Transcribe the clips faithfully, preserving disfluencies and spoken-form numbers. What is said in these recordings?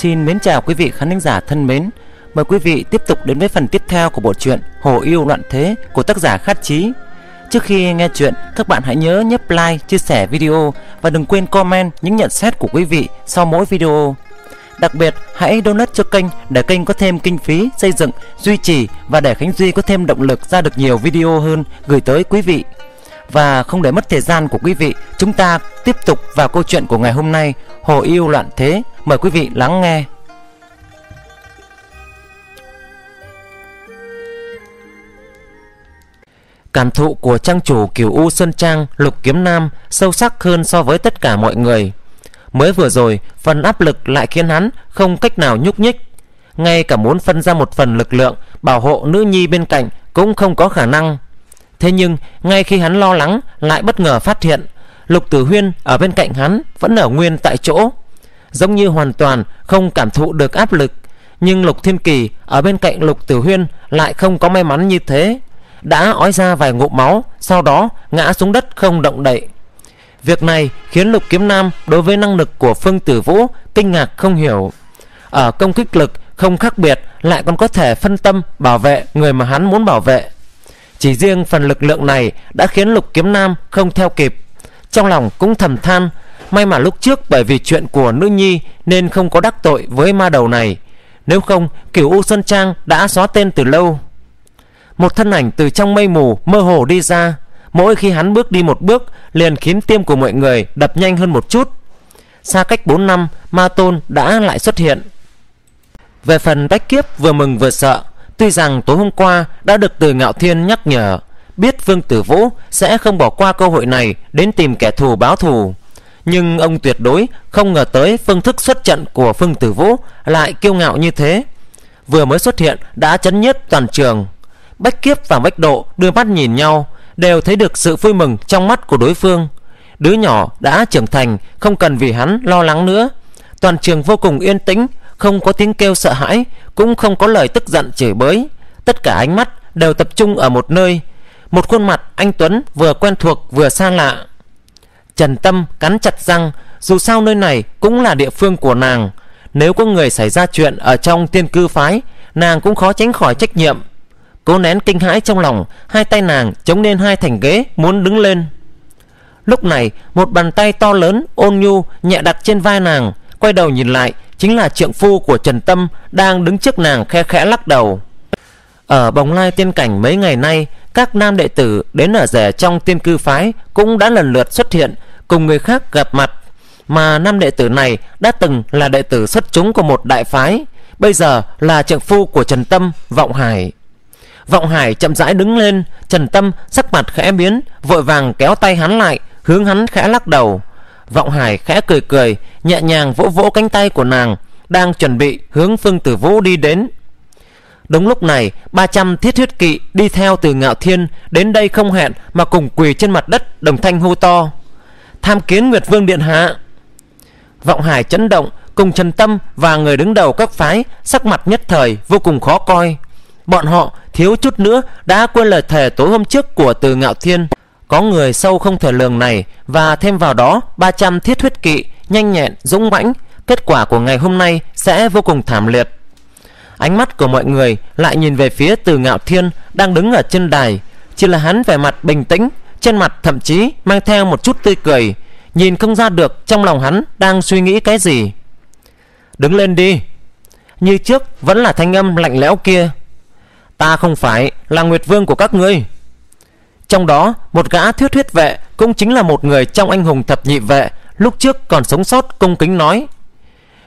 Xin mến chào quý vị khán thính giả thân mến. Mời quý vị tiếp tục đến với phần tiếp theo của bộ truyện Hồ Yêu Loạn Thế của tác giả Khát Chí. Trước khi nghe chuyện, các bạn hãy nhớ nhấp like, chia sẻ video và đừng quên comment những nhận xét của quý vị sau mỗi video. Đặc biệt, hãy donate cho kênh để kênh có thêm kinh phí xây dựng, duy trì và để Khánh Duy có thêm động lực ra được nhiều video hơn gửi tới quý vị. Và không để mất thời gian của quý vị, chúng ta tiếp tục vào câu chuyện của ngày hôm nay, Hồ Yêu Loạn Thế. Mời quý vị lắng nghe. Cảm thụ của trang chủ Kiều U Sơn Trang Lục Kiếm Nam sâu sắc hơn so với tất cả mọi người. Mới vừa rồi, phần áp lực lại khiến hắn không cách nào nhúc nhích. Ngay cả muốn phân ra một phần lực lượng bảo hộ nữ nhi bên cạnh cũng không có khả năng. Thế nhưng, ngay khi hắn lo lắng, lại bất ngờ phát hiện Lục Tử Huyên ở bên cạnh hắn vẫn ở nguyên tại chỗ, giống như hoàn toàn không cảm thụ được áp lực. Nhưng Lục Thiên Kỳ ở bên cạnh Lục Tử Huyên lại không có may mắn như thế, đã ói ra vài ngụm máu, sau đó ngã xuống đất không động đậy. Việc này khiến Lục Kiếm Nam đối với năng lực của Phương Tử Vũ kinh ngạc không hiểu. Ở công kích lực không khác biệt, lại còn có thể phân tâm bảo vệ người mà hắn muốn bảo vệ. Chỉ riêng phần lực lượng này đã khiến Lục Kiếm Nam không theo kịp. Trong lòng cũng thầm than, may mà lúc trước bởi vì chuyện của nữ nhi nên không có đắc tội với ma đầu này, nếu không Kiều U Sơn Trang đã xóa tên từ lâu. Một thân ảnh từ trong mây mù mơ hồ đi ra, mỗi khi hắn bước đi một bước liền khiến tim của mọi người đập nhanh hơn một chút. Xa cách bốn năm, Ma Tôn đã lại xuất hiện. Về phần Bách Kiếp vừa mừng vừa sợ, tuy rằng tối hôm qua đã được Từ Ngạo Thiên nhắc nhở, biết Phương Tử Vũ sẽ không bỏ qua cơ hội này đến tìm kẻ thù báo thù, nhưng ông tuyệt đối không ngờ tới phương thức xuất trận của Phương Tử Vũ lại kiêu ngạo như thế. Vừa mới xuất hiện đã chấn nhiếp toàn trường. Bách Kiếp và Bách Độ đưa mắt nhìn nhau, đều thấy được sự vui mừng trong mắt của đối phương. Đứa nhỏ đã trưởng thành, không cần vì hắn lo lắng nữa. Toàn trường vô cùng yên tĩnh, không có tiếng kêu sợ hãi, cũng không có lời tức giận chửi bới. Tất cả ánh mắt đều tập trung ở một nơi, một khuôn mặt anh tuấn vừa quen thuộc vừa xa lạ. Trần Tâm cắn chặt răng, dù sao nơi này cũng là địa phương của nàng, nếu có người xảy ra chuyện ở trong Tiên Cư Phái, nàng cũng khó tránh khỏi trách nhiệm. Cố nén kinh hãi trong lòng, hai tay nàng chống lên hai thành ghế muốn đứng lên. Lúc này, một bàn tay to lớn ôn nhu nhẹ đặt trên vai nàng, quay đầu nhìn lại chính là trượng phu của Trần Tâm đang đứng trước nàng khe khẽ lắc đầu. Ở Bồng Lai Tiên Cảnh mấy ngày nay, các nam đệ tử đến ở rể trong Tiên Cư Phái cũng đã lần lượt xuất hiện cùng người khác gặp mặt, mà nam đệ tử này đã từng là đệ tử xuất chúng của một đại phái, bây giờ là trượng phu của Trần Tâm, Vọng Hải. Vọng Hải chậm rãi đứng lên, Trần Tâm sắc mặt khẽ biến, vội vàng kéo tay hắn lại, hướng hắn khẽ lắc đầu. Vọng Hải khẽ cười cười, nhẹ nhàng vỗ vỗ cánh tay của nàng, đang chuẩn bị hướng Phương Tử Vũ đi đến. Đúng lúc này, ba trăm thiết huyết kỵ đi theo Từ Ngạo Thiên đến đây không hẹn mà cùng quỳ trên mặt đất, đồng thanh hô to: "Tham kiến Nguyệt Vương điện hạ." Vọng Hải chấn động, cùng Trần Tâm và người đứng đầu các phái, sắc mặt nhất thời vô cùng khó coi. Bọn họ thiếu chút nữa đã quên lời thề tối hôm trước của Từ Ngạo Thiên. Có người sâu không thể lường này, và thêm vào đó ba trăm thiết huyết kỵ nhanh nhẹn, dũng mãnh, kết quả của ngày hôm nay sẽ vô cùng thảm liệt. Ánh mắt của mọi người lại nhìn về phía Từ Ngạo Thiên đang đứng ở trên đài, chỉ là hắn vẻ mặt bình tĩnh, trên mặt thậm chí mang theo một chút tươi cười, nhìn không ra được trong lòng hắn đang suy nghĩ cái gì. "Đứng lên đi." Như trước vẫn là thanh âm lạnh lẽo kia. "Ta không phải là Nguyệt Vương của các ngươi." Trong đó, một gã thiết huyết vệ, cũng chính là một người trong anh hùng thập nhị vệ lúc trước còn sống sót, cung kính nói: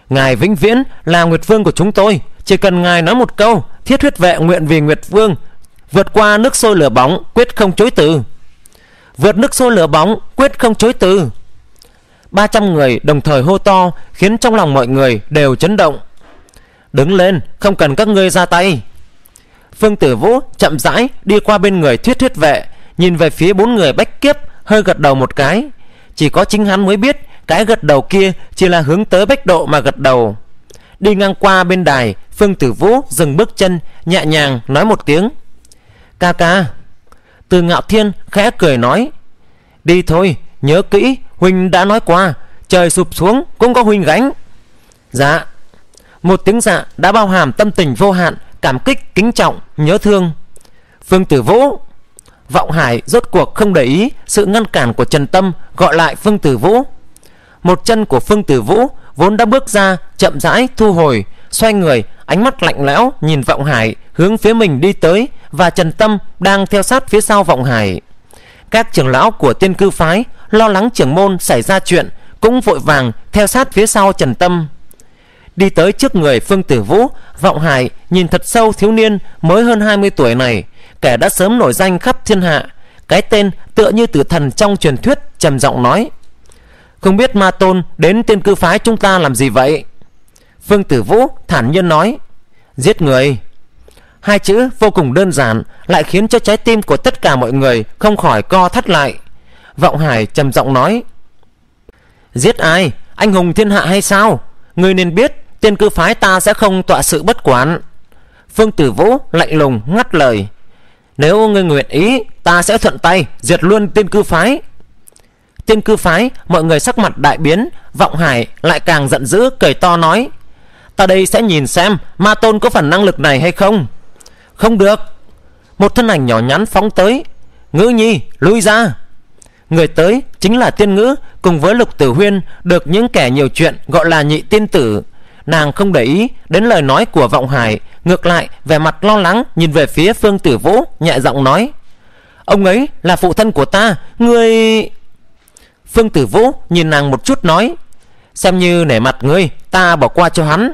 "Ngài vĩnh viễn là Nguyệt Vương của chúng tôi, chỉ cần ngài nói một câu, thiết huyết vệ nguyện vì Nguyệt Vương vượt qua nước sôi lửa bỏng, quyết không chối từ." "Vượt nước sôi lửa bỏng, quyết không chối từ." ba trăm người đồng thời hô to, khiến trong lòng mọi người đều chấn động. "Đứng lên, không cần các ngươi ra tay." Phương Tử Vũ chậm rãi đi qua bên người thuyết thuyết vệ, nhìn về phía bốn người Bách Kiếp, hơi gật đầu một cái. Chỉ có chính hắn mới biết cái gật đầu kia chỉ là hướng tới Bách Độ mà gật đầu. Đi ngang qua bên đài, Phương Tử Vũ dừng bước chân, nhẹ nhàng nói một tiếng: "Ca ca." Từ Ngạo Thiên khẽ cười nói: "Đi thôi, nhớ kỹ, huynh đã nói qua, trời sụp xuống cũng có huynh gánh." "Dạ." Một tiếng dạ đã bao hàm tâm tình vô hạn, cảm kích, kính trọng, nhớ thương. Phương Tử Vũ. Vọng Hải rốt cuộc không để ý sự ngăn cản của Trần Tâm, gọi lại Phương Tử Vũ. Một chân của Phương Tử Vũ vốn đã bước ra, chậm rãi thu hồi, xoay người, ánh mắt lạnh lẽo nhìn Vọng Hải hướng phía mình đi tới, và Trần Tâm đang theo sát phía sau Vọng Hải. Các trưởng lão của Tiên Cư Phái lo lắng trưởng môn xảy ra chuyện, cũng vội vàng theo sát phía sau Trần Tâm. Đi tới trước người Phương Tử Vũ, Vọng Hải nhìn thật sâu thiếu niên mới hơn hai mươi tuổi này, kẻ đã sớm nổi danh khắp thiên hạ. Cái tên tựa như tử thần trong truyền thuyết, trầm giọng nói: "Không biết Ma Tôn đến Tiên Cư Phái chúng ta làm gì vậy?" Phương Tử Vũ thản nhiên nói: "Giết người." Hai chữ vô cùng đơn giản, lại khiến cho trái tim của tất cả mọi người không khỏi co thắt lại. Vọng Hải trầm giọng nói: "Giết ai? Anh hùng thiên hạ hay sao? Ngươi nên biết Tiên Cư Phái ta sẽ không tọa sự bất quản." Phương Tử Vũ lạnh lùng ngắt lời: "Nếu ngươi nguyện ý, ta sẽ thuận tay diệt luôn Tiên Cư Phái." Tiên Cư Phái mọi người sắc mặt đại biến. Vọng Hải lại càng giận dữ cười to nói: "Ta đây sẽ nhìn xem Ma Tôn có phần năng lực này hay không." "Không được!" Một thân ảnh nhỏ nhắn phóng tới. "Ngữ Nhi, lui ra!" Người tới chính là Tiên Ngữ cùng với Lục Tử Huyên, được những kẻ nhiều chuyện gọi là nhị tiên tử. Nàng không để ý đến lời nói của Vọng Hải, ngược lại vẻ mặt lo lắng nhìn về phía Phương Tử Vũ, nhẹ giọng nói: "Ông ấy là phụ thân của ta, ngươi..." Phương Tử Vũ nhìn nàng một chút nói: "Xem như nể mặt ngươi, ta bỏ qua cho hắn."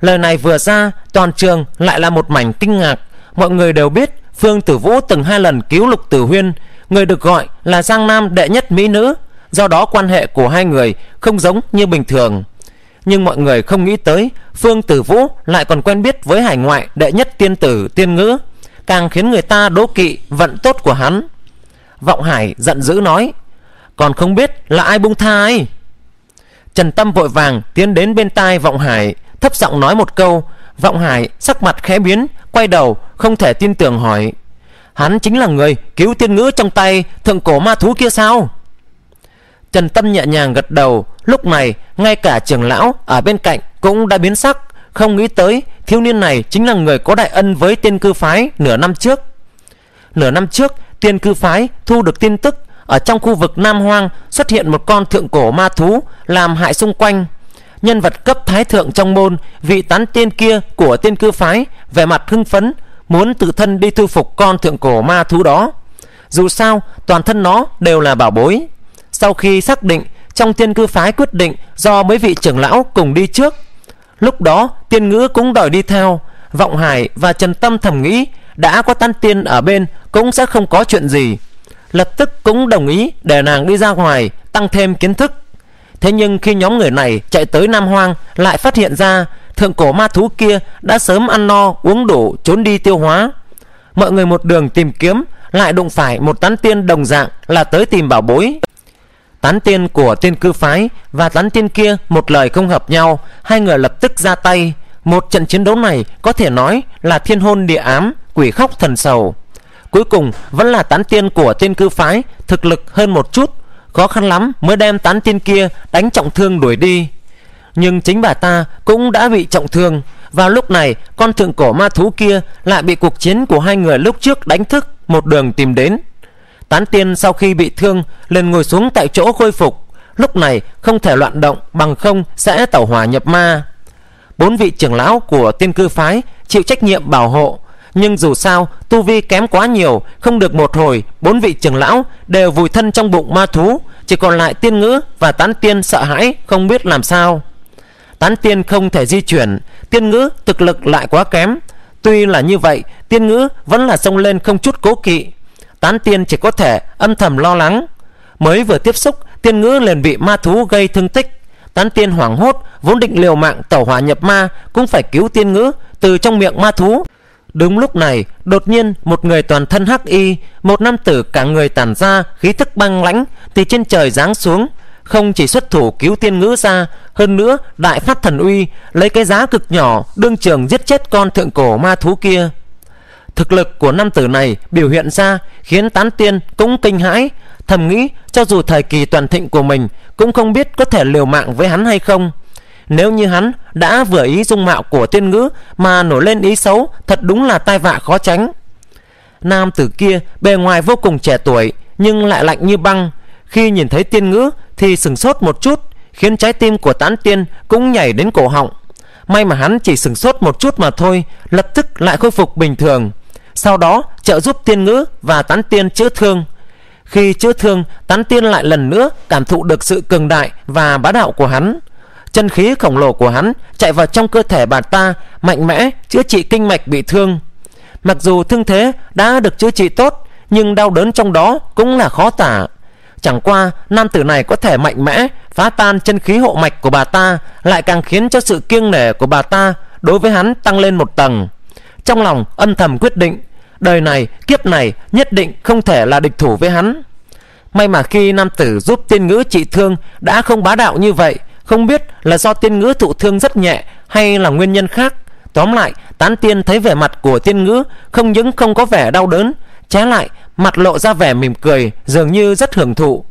Lời này vừa ra, toàn trường lại là một mảnh kinh ngạc. Mọi người đều biết Phương Tử Vũ từng hai lần cứu Lục Tử Huyên, người được gọi là Giang Nam đệ nhất mỹ nữ, do đó quan hệ của hai người không giống như bình thường. Nhưng mọi người không nghĩ tới Phương Tử Vũ lại còn quen biết với hải ngoại đệ nhất tiên tử Tiên Ngữ, càng khiến người ta đố kỵ vận tốt của hắn. Vọng Hải giận dữ nói: "Còn không biết là ai buông tha ai?" Trần Tâm vội vàng tiến đến bên tai Vọng Hải, thấp giọng nói một câu. Vọng Hải sắc mặt khẽ biến, quay đầu không thể tin tưởng hỏi: "Hắn chính là người cứu Tiên Ngữ trong tay thượng cổ ma thú kia sao?" Trần Tâm nhẹ nhàng gật đầu. Lúc này ngay cả trưởng lão ở bên cạnh cũng đã biến sắc, không nghĩ tới thiếu niên này chính là người có đại ân với Tiên Cư Phái nửa năm trước. Nửa năm trước, Tiên Cư Phái thu được tin tức ở trong khu vực Nam Hoang xuất hiện một con thượng cổ ma thú làm hại xung quanh. Nhân vật cấp thái thượng trong môn, vị tán tiên kia của Tiên Cư Phái vẻ mặt hưng phấn, muốn tự thân đi thu phục con thượng cổ ma thú đó. Dù sao toàn thân nó đều là bảo bối. Sau khi xác định, trong Tiên Cư Phái quyết định do mấy vị trưởng lão cùng đi trước. Lúc đó Tiên Ngữ cũng đòi đi theo. Vọng Hải và Trần Tâm thầm nghĩ, đã có tán tiên ở bên cũng sẽ không có chuyện gì, lập tức cũng đồng ý để nàng đi ra ngoài tăng thêm kiến thức. Thế nhưng khi nhóm người này chạy tới Nam Hoang, lại phát hiện ra thượng cổ ma thú kia đã sớm ăn no uống đủ, trốn đi tiêu hóa. Mọi người một đường tìm kiếm, lại đụng phải một tán tiên đồng dạng là tới tìm bảo bối. Tán tiên của Tiên Cư Phái và tán tiên kia một lời không hợp nhau, hai người lập tức ra tay. Một trận chiến đấu này có thể nói là thiên hôn địa ám, quỷ khóc thần sầu. Cuối cùng vẫn là tán tiên của Tiên Cư Phái thực lực hơn một chút, khó khăn lắm mới đem tán tiên kia đánh trọng thương đuổi đi. Nhưng chính bà ta cũng đã bị trọng thương. Vào lúc này con thượng cổ ma thú kia lại bị cuộc chiến của hai người lúc trước đánh thức, một đường tìm đến. Tán tiên sau khi bị thương liền ngồi xuống tại chỗ khôi phục. Lúc này không thể loạn động, bằng không sẽ tẩu hỏa nhập ma. Bốn vị trưởng lão của Tiên Cư Phái chịu trách nhiệm bảo hộ, nhưng dù sao tu vi kém quá nhiều. Không được một hồi, bốn vị trưởng lão đều vùi thân trong bụng ma thú, chỉ còn lại Tiên Ngữ và tán tiên sợ hãi không biết làm sao. Tán tiên không thể di chuyển, Tiên Ngữ thực lực lại quá kém. Tuy là như vậy, Tiên Ngữ vẫn là xông lên không chút cố kỵ. Tán tiên chỉ có thể âm thầm lo lắng. Mới vừa tiếp xúc, Tiên Ngữ liền bị ma thú gây thương tích. Tán tiên hoảng hốt, vốn định liều mạng tẩu hỏa nhập ma, cũng phải cứu Tiên Ngữ từ trong miệng ma thú. Đúng lúc này, đột nhiên một người toàn thân hắc y, một nam tử cả người tản ra khí thức băng lãnh từ trên trời giáng xuống, không chỉ xuất thủ cứu Tiên Ngữ ra, hơn nữa đại phát thần uy, lấy cái giá cực nhỏ đương trường giết chết con thượng cổ ma thú kia. Thực lực của nam tử này biểu hiện ra khiến tán tiên cũng kinh hãi, thầm nghĩ cho dù thời kỳ toàn thịnh của mình cũng không biết có thể liều mạng với hắn hay không. Nếu như hắn đã vừa ý dung mạo của Tiên Ngữ mà nổi lên ý xấu, thật đúng là tai vạ khó tránh. Nam tử kia bề ngoài vô cùng trẻ tuổi nhưng lại lạnh như băng. Khi nhìn thấy Tiên Ngữ thì sửng sốt một chút, khiến trái tim của Tán Tiên cũng nhảy đến cổ họng. May mà hắn chỉ sửng sốt một chút mà thôi, lập tức lại khôi phục bình thường. Sau đó trợ giúp Tiên Ngữ và Tán Tiên chữa thương. Khi chữa thương, Tán Tiên lại lần nữa cảm thụ được sự cường đại và bá đạo của hắn. Chân khí khổng lồ của hắn chạy vào trong cơ thể bà ta, mạnh mẽ chữa trị kinh mạch bị thương. Mặc dù thương thế đã được chữa trị tốt, nhưng đau đớn trong đó cũng là khó tả. Chẳng qua nam tử này có thể mạnh mẽ phá tan chân khí hộ mạch của bà ta, lại càng khiến cho sự kiêng nể của bà ta đối với hắn tăng lên một tầng. Trong lòng âm thầm quyết định, đời này kiếp này nhất định không thể là địch thủ với hắn. May mà khi nam tử giúp Tiên Ngữ trị thương đã không bá đạo như vậy, không biết là do Tiên Ngữ thụ thương rất nhẹ hay là nguyên nhân khác. Tóm lại, Tán Tiên thấy vẻ mặt của Tiên Ngữ không những không có vẻ đau đớn, trái lại mặt lộ ra vẻ mỉm cười, dường như rất hưởng thụ.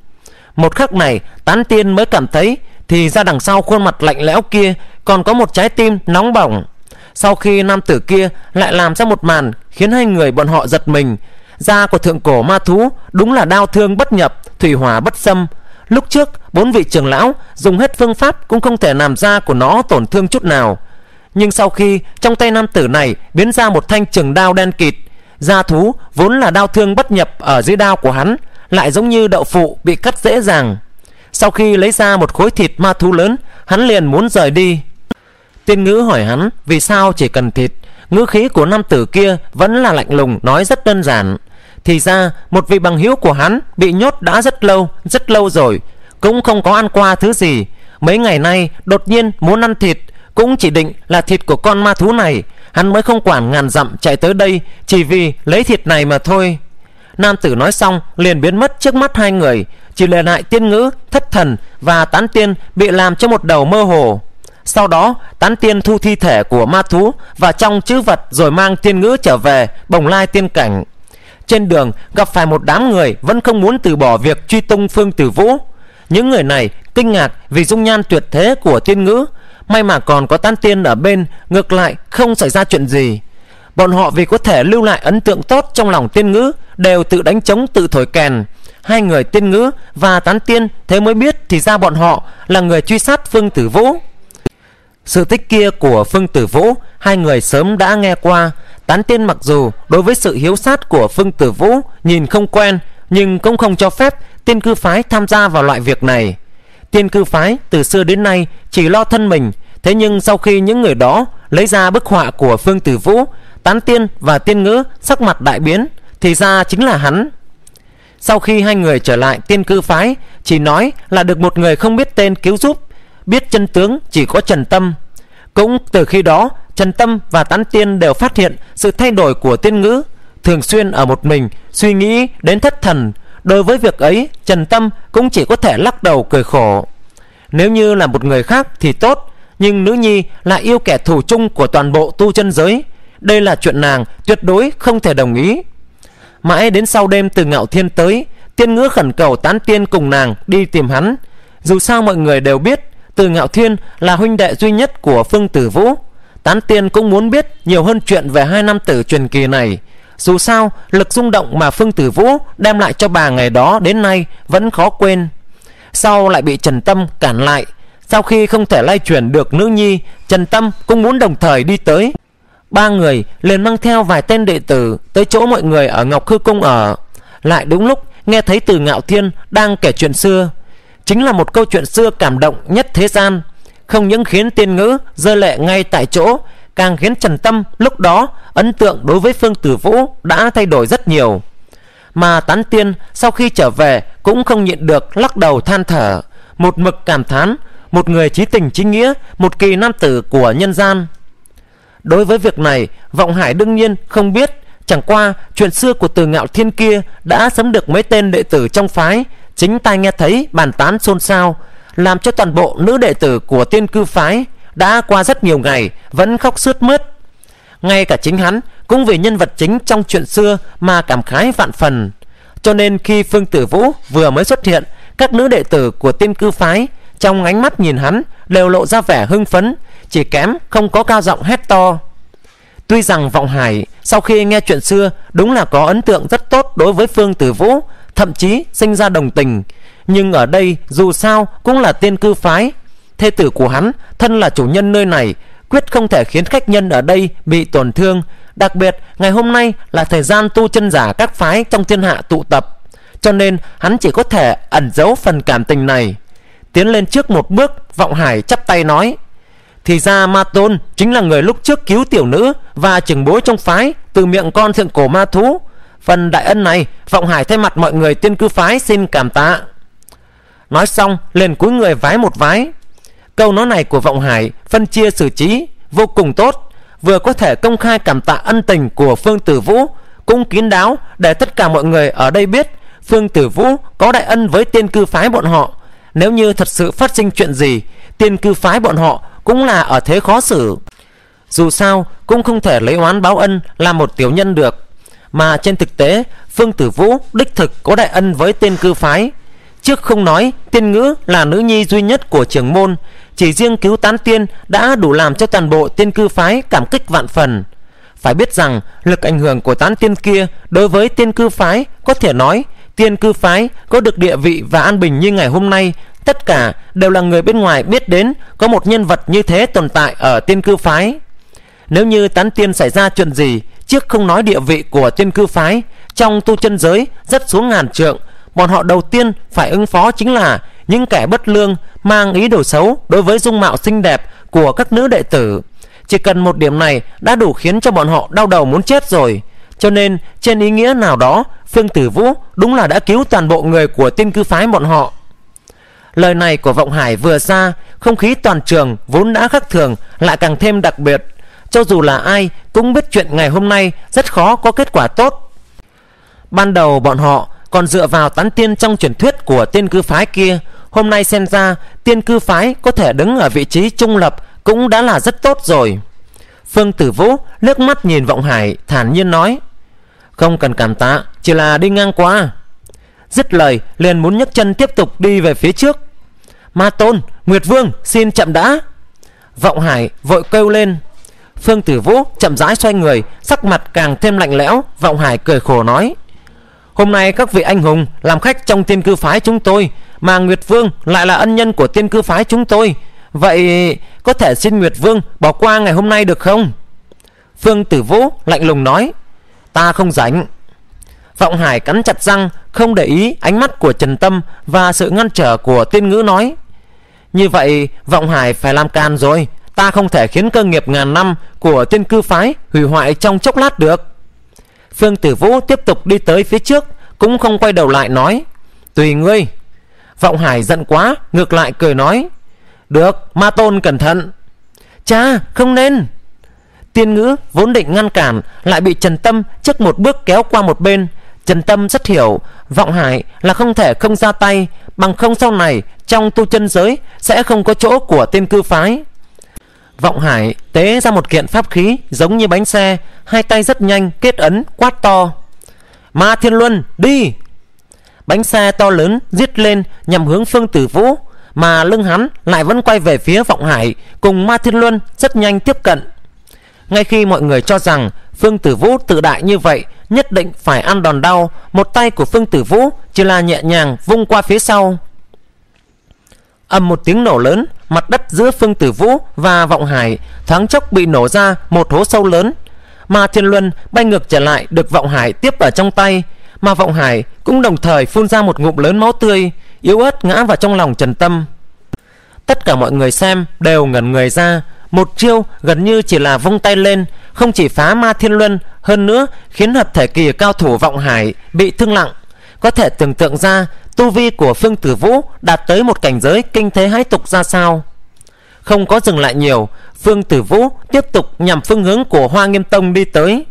Một khắc này Tán Tiên mới cảm thấy, thì ra đằng sau khuôn mặt lạnh lẽo kia còn có một trái tim nóng bỏng. Sau khi nam tử kia lại làm ra một màn khiến hai người bọn họ giật mình. Da của thượng cổ ma thú đúng là đao thương bất nhập, thủy hỏa bất xâm. Lúc trước bốn vị trưởng lão dùng hết phương pháp cũng không thể làm da của nó tổn thương chút nào. Nhưng sau khi trong tay nam tử này biến ra một thanh trường đao đen kịt, da thú vốn là đao thương bất nhập ở dưới đao của hắn lại giống như đậu phụ bị cắt dễ dàng. Sau khi lấy ra một khối thịt ma thú lớn, hắn liền muốn rời đi. Tiên Ngữ hỏi hắn vì sao chỉ cần thịt. Ngữ khí của nam tử kia vẫn là lạnh lùng, nói rất đơn giản. Thì ra một vị bằng hữu của hắn bị nhốt đã rất lâu, rất lâu rồi, cũng không có ăn qua thứ gì. Mấy ngày nay đột nhiên muốn ăn thịt, cũng chỉ định là thịt của con ma thú này. Hắn mới không quản ngàn dặm chạy tới đây chỉ vì lấy thịt này mà thôi. Nam tử nói xong liền biến mất trước mắt hai người, chỉ để lại Tiên Ngữ thất thần và Tán Tiên bị làm cho một đầu mơ hồ. Sau đó Tán Tiên thu thi thể của ma thú vào trong chữ vật, rồi mang Tiên Ngữ trở về Bồng Lai Tiên Cảnh. Trên đường gặp phải một đám người vẫn không muốn từ bỏ việc truy tung Phương Tử Vũ. Những người này kinh ngạc vì dung nhan tuyệt thế của Tiên Ngữ, may mà còn có Tán Tiên ở bên, ngược lại không xảy ra chuyện gì. Bọn họ vì có thể lưu lại ấn tượng tốt trong lòng Tiên Ngữ, đều tự đánh trống tự thổi kèn. Hai người Tiên Ngữ và Tán Tiên thế mới biết, thì ra bọn họ là người truy sát Phương Tử Vũ. Sự tích kia của Phương Tử Vũ hai người sớm đã nghe qua. Tán Tiên mặc dù đối với sự hiếu sát của Phương Tử Vũ nhìn không quen, nhưng cũng không cho phép Tiên Cư Phái tham gia vào loại việc này. Tiên Cư Phái từ xưa đến nay chỉ lo thân mình. Thế nhưng sau khi những người đó lấy ra bức họa của Phương Tử Vũ, Tán Tiên và Tiên Ngữ sắc mặt đại biến, thì ra chính là hắn. Sau khi hai người trở lại Tiên Cư Phái, chỉ nói là được một người không biết tên cứu giúp. Biết chân tướng chỉ có Trần Tâm. Cũng từ khi đó Trần Tâm và Tán Tiên đều phát hiện sự thay đổi của Tiên Ngữ, thường xuyên ở một mình suy nghĩ đến thất thần. Đối với việc ấy Trần Tâm cũng chỉ có thể lắc đầu cười khổ. Nếu như là một người khác thì tốt, nhưng nữ nhi là yêu kẻ thù chung của toàn bộ tu chân giới, đây là chuyện nàng tuyệt đối không thể đồng ý. Mãi đến sau đêm Từ Ngạo Thiên tới, Tiên Ngữ khẩn cầu Tán Tiên cùng nàng đi tìm hắn. Dù sao mọi người đều biết Từ Ngạo Thiên là huynh đệ duy nhất của Phương Tử Vũ. Tán Tiên cũng muốn biết nhiều hơn chuyện về hai nam tử truyền kỳ này. Dù sao lực rung động mà Phương Tử Vũ đem lại cho bà ngày đó đến nay vẫn khó quên. Sau lại bị Trần Tâm cản lại. Sau khi không thể lay chuyển được nữ nhi, Trần Tâm cũng muốn đồng thời đi tới. Ba người liền mang theo vài tên đệ tử tới chỗ mọi người ở Ngọc Hư Cung ở. Lại đúng lúc nghe thấy Từ Ngạo Thiên đang kể chuyện xưa. Chính là một câu chuyện xưa cảm động nhất thế gian, không những khiến Tiên Ngữ rơi lệ ngay tại chỗ, càng khiến Trần Tâm lúc đó ấn tượng đối với Phương Tử Vũ đã thay đổi rất nhiều. Mà Tán Tiên sau khi trở về cũng không nhịn được lắc đầu than thở, một mực cảm thán một người chí tình chí nghĩa, một kỳ nam tử của nhân gian. Đối với việc này Vọng Hải đương nhiên không biết, chẳng qua chuyện xưa của Từ Ngạo Thiên kia đã sớm được mấy tên đệ tử trong phái chính tai nghe thấy bàn tán xôn xao, làm cho toàn bộ nữ đệ tử của Tiên Cư Phái đã qua rất nhiều ngày vẫn khóc sướt mướt. Ngay cả chính hắn cũng vì nhân vật chính trong chuyện xưa mà cảm khái vạn phần. Cho nên khi Phương Tử Vũ vừa mới xuất hiện, các nữ đệ tử của Tiên Cư Phái trong ánh mắt nhìn hắn đều lộ ra vẻ hưng phấn, chỉ kém không có cao giọng hét to. Tuy rằng Vọng Hải sau khi nghe chuyện xưa đúng là có ấn tượng rất tốt đối với Phương Tử Vũ, thậm chí sinh ra đồng tình, nhưng ở đây dù sao cũng là Tiên Cư phái, thê tử của hắn thân là chủ nhân nơi này, quyết không thể khiến khách nhân ở đây bị tổn thương. Đặc biệt ngày hôm nay là thời gian tu chân giả các phái trong thiên hạ tụ tập, cho nên hắn chỉ có thể ẩn giấu phần cảm tình này. Tiến lên trước một bước, Vọng Hải chắp tay nói: "Thì ra Ma Tôn chính là người lúc trước cứu tiểu nữ và trưởng bối trong phái từ miệng con thượng cổ ma thú. Phần đại ân này, Vọng Hải thay mặt mọi người Tiên Cư phái xin cảm tạ." Nói xong liền cúi người vái một vái. Câu nói này của Vọng Hải phân chia xử trí vô cùng tốt, vừa có thể công khai cảm tạ ân tình của Phương Tử Vũ, cũng kín đáo để tất cả mọi người ở đây biết Phương Tử Vũ có đại ân với Tiên Cư phái bọn họ. Nếu như thật sự phát sinh chuyện gì, Tiên Cư phái bọn họ cũng là ở thế khó xử. Dù sao cũng không thể lấy oán báo ân làm một tiểu nhân được, mà trên thực tế Phương Tử Vũ đích thực có đại ân với Tiên Cư phái. Trước không nói Tiên Ngữ là nữ nhi duy nhất của trưởng môn, chỉ riêng cứu Tán Tiên đã đủ làm cho toàn bộ Tiên Cư phái cảm kích vạn phần. Phải biết rằng lực ảnh hưởng của Tán Tiên kia đối với Tiên Cư phái, có thể nói Tiên Cư phái có được địa vị và an bình như ngày hôm nay, tất cả đều là người bên ngoài biết đến có một nhân vật như thế tồn tại ở Tiên Cư phái. Nếu như Tán Tiên xảy ra chuyện gì, trước không nói địa vị của Tiên Cư phái trong tu chân giới rất xuống ngàn trượng, bọn họ đầu tiên phải ứng phó chính là những kẻ bất lương mang ý đồ xấu đối với dung mạo xinh đẹp của các nữ đệ tử. Chỉ cần một điểm này đã đủ khiến cho bọn họ đau đầu muốn chết rồi. Cho nên trên ý nghĩa nào đó, Phương Tử Vũ đúng là đã cứu toàn bộ người của Tiên Cư phái bọn họ. Lời này của Vọng Hải vừa ra, không khí toàn trường vốn đã khác thường lại càng thêm đặc biệt. Cho dù là ai cũng biết chuyện ngày hôm nay rất khó có kết quả tốt. Ban đầu bọn họ còn dựa vào Tán Tiên trong truyền thuyết của Tiên Cư phái kia, hôm nay xem ra Tiên Cư phái có thể đứng ở vị trí trung lập cũng đã là rất tốt rồi. Phương Tử Vũ liếc mắt nhìn Vọng Hải thản nhiên nói: "Không cần cảm tạ, chỉ là đi ngang qua." Dứt lời liền muốn nhấc chân tiếp tục đi về phía trước. "Ma Tôn, Nguyệt Vương xin chậm đã!" Vọng Hải vội kêu lên. Phương Tử Vũ chậm rãi xoay người, sắc mặt càng thêm lạnh lẽo. Vọng Hải cười khổ nói: "Hôm nay các vị anh hùng làm khách trong Tiên Cư phái chúng tôi, mà Nguyệt Vương lại là ân nhân của Tiên Cư phái chúng tôi, vậy có thể xin Nguyệt Vương bỏ qua ngày hôm nay được không?" Phương Tử Vũ lạnh lùng nói: "Ta không rảnh." Vọng Hải cắn chặt răng, không để ý ánh mắt của Trần Tâm và sự ngăn trở của Tiên Ngữ, nói: "Như vậy Vọng Hải phải làm can rồi, ta không thể khiến cơ nghiệp ngàn năm của Tiên Cư phái hủy hoại trong chốc lát được." Phương Tử Vũ tiếp tục đi tới phía trước, cũng không quay đầu lại, nói: "Tùy ngươi." Vọng Hải giận quá, ngược lại cười nói: "Được, Ma Tôn cẩn thận." "Cha, không nên!" Tiên Ngữ vốn định ngăn cản, lại bị Trần Tâm trước một bước kéo qua một bên. Trần Tâm rất hiểu Vọng Hải là không thể không ra tay, bằng không sau này trong tu chân giới sẽ không có chỗ của Tiên Cư phái. Vọng Hải tế ra một kiện pháp khí giống như bánh xe, hai tay rất nhanh kết ấn, quát to: "Ma Thiên Luân, đi!" Bánh xe to lớn giết lên nhằm hướng Phương Tử Vũ, mà lưng hắn lại vẫn quay về phía Vọng Hải, cùng Ma Thiên Luân rất nhanh tiếp cận. Ngay khi mọi người cho rằng Phương Tử Vũ tự đại như vậy nhất định phải ăn đòn đau, một tay của Phương Tử Vũ chỉ là nhẹ nhàng vung qua phía sau. Ầm một tiếng nổ lớn, mặt đất giữa Phương Tử Vũ và Vọng Hải thoáng chốc bị nổ ra một hố sâu lớn. Mà Thiên Luân bay ngược trở lại, được Vọng Hải tiếp ở trong tay, mà Vọng Hải cũng đồng thời phun ra một ngụm lớn máu tươi, yếu ớt ngã vào trong lòng Trần Tâm. Tất cả mọi người xem đều ngẩn người ra, một chiêu gần như chỉ là vung tay lên, không chỉ phá Ma Thiên Luân, hơn nữa khiến hợp thể kỳ cao thủ Vọng Hải bị thương nặng. Có thể tưởng tượng ra tu vi của Phương Tử Vũ đạt tới một cảnh giới kinh thế hãi tục ra sao. Không có dừng lại nhiều, Phương Tử Vũ tiếp tục nhằm phương hướng của Hoa Nghiêm Tông đi tới.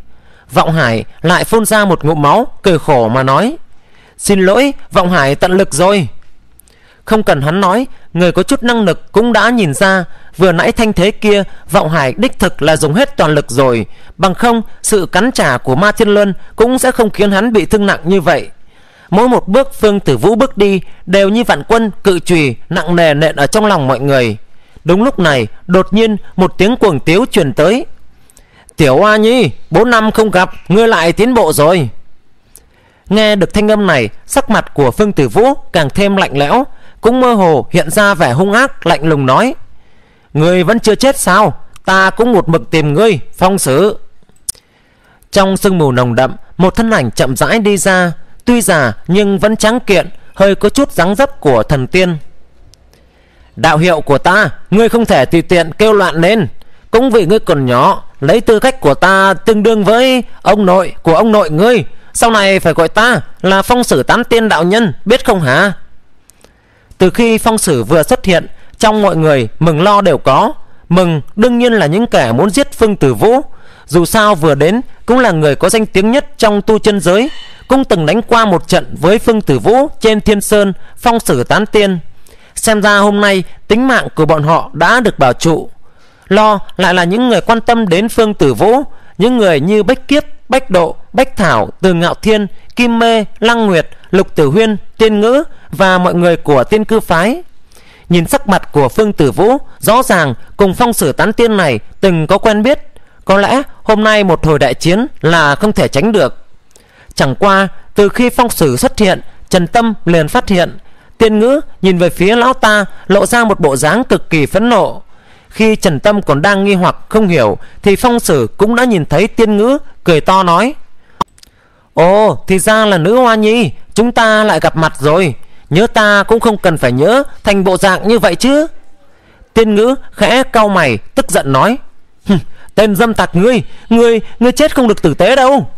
Vọng Hải lại phun ra một ngụm máu, cười khổ mà nói: "Xin lỗi, Vọng Hải tận lực rồi." Không cần hắn nói, người có chút năng lực cũng đã nhìn ra, vừa nãy thanh thế kia Vọng Hải đích thực là dùng hết toàn lực rồi, bằng không sự cắn trả của Ma Thiên Luân cũng sẽ không khiến hắn bị thương nặng như vậy. Mỗi một bước Phương Tử Vũ bước đi đều như vạn quân cự chùy nặng nề nện ở trong lòng mọi người. Đúng lúc này đột nhiên một tiếng cuồng tiếu truyền tới. Tiểu Hoa Nhi, bốn năm không gặp, ngươi lại tiến bộ rồi. Nghe được thanh âm này, sắc mặt của Phương Tử Vũ càng thêm lạnh lẽo, cũng mơ hồ hiện ra vẻ hung ác lạnh lùng nói: Ngươi vẫn chưa chết sao? Ta cũng một mực tìm ngươi, Phong Sư. Trong sương mù nồng đậm, một thân ảnh chậm rãi đi ra, tuy già nhưng vẫn trắng kiện, hơi có chút dáng dấp của thần tiên. Đạo hiệu của ta, ngươi không thể tùy tiện kêu loạn lên. Cũng vì ngươi còn nhỏ, lấy tư cách của ta tương đương với ông nội của ông nội ngươi, sau này phải gọi ta là Phong Sử Tán Tiên đạo nhân, biết không hả? Từ khi Phong Sử vừa xuất hiện, trong mọi người mừng lo đều có. Mừng đương nhiên là những kẻ muốn giết Phương Tử Vũ, dù sao vừa đến cũng là người có danh tiếng nhất trong tu chân giới, cũng từng đánh qua một trận với Phương Tử Vũ trên Thiên Sơn Phong Sử Tán Tiên. Xem ra hôm nay tính mạng của bọn họ đã được bảo trụ. Lo lại là những người quan tâm đến Phương Tử Vũ, những người như Bách Kiếp, Bách Độ, Bách Thảo, Từ Ngạo Thiên, Kim Mê, Lăng Nguyệt, Lục Tử Huyên, Tiên Ngữ và mọi người của Tiên Cư Phái. Nhìn sắc mặt của Phương Tử Vũ, rõ ràng cùng Phong Sử Tán Tiên này từng có quen biết. Có lẽ hôm nay một hồi đại chiến là không thể tránh được. Chẳng qua từ khi Phong Sử xuất hiện, Trần Tâm liền phát hiện. Tiên Ngữ nhìn về phía lão ta, lộ ra một bộ dáng cực kỳ phẫn nộ. Khi Trần Tâm còn đang nghi hoặc không hiểu thì Phong Sử cũng đã nhìn thấy Tiên Ngữ, cười to nói: Ồ, thì ra là nữ Hoa Nhi, chúng ta lại gặp mặt rồi. Nhớ ta cũng không cần phải nhớ thành bộ dạng như vậy chứ. Tiên Ngữ khẽ cau mày, tức giận nói: Tên dâm tặc ngươi, ngươi, ngươi chết không được tử tế đâu.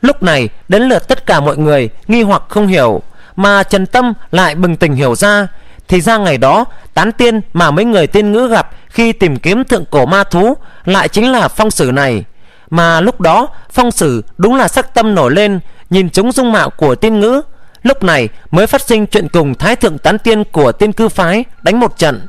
Lúc này đến lượt tất cả mọi người nghi hoặc không hiểu, mà Trần Tâm lại bừng tỉnh hiểu ra. Thì ra ngày đó Tán Tiên mà mấy người Tiên Ngữ gặp khi tìm kiếm thượng cổ ma thú lại chính là Phong Sử này. Mà lúc đó Phong Sử đúng là sắc tâm nổi lên, nhìn trúng dung mạo của Tiên Ngữ. Lúc này mới phát sinh chuyện cùng Thái Thượng Tán Tiên của Tiên Cư Phái đánh một trận.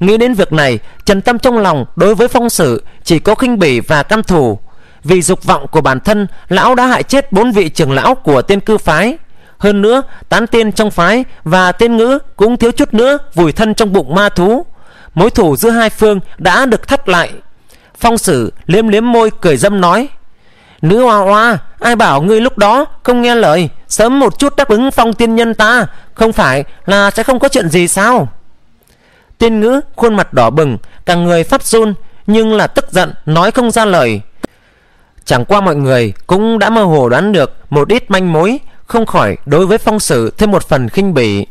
Nghĩ đến việc này, Trần Tâm trong lòng đối với Phong Sử chỉ có khinh bỉ và căm thù. Vì dục vọng của bản thân, lão đã hại chết bốn vị trưởng lão của Tiên Cư Phái. Hơn nữa Tán Tiên trong phái và Tiên Ngữ cũng thiếu chút nữa vùi thân trong bụng ma thú. Mối thù giữa hai phương đã được thắt lại. Phong Sử liếm liếm môi cười dâm nói: Nữ Hoa Hoa, ai bảo ngươi lúc đó không nghe lời, sớm một chút đáp ứng Phong tiên nhân ta, không phải là sẽ không có chuyện gì sao? Tiên Ngữ khuôn mặt đỏ bừng, cả người phát run, nhưng là tức giận nói không ra lời. Chẳng qua mọi người cũng đã mơ hồ đoán được một ít manh mối, không khỏi đối với Phong Sử thêm một phần khinh bỉ.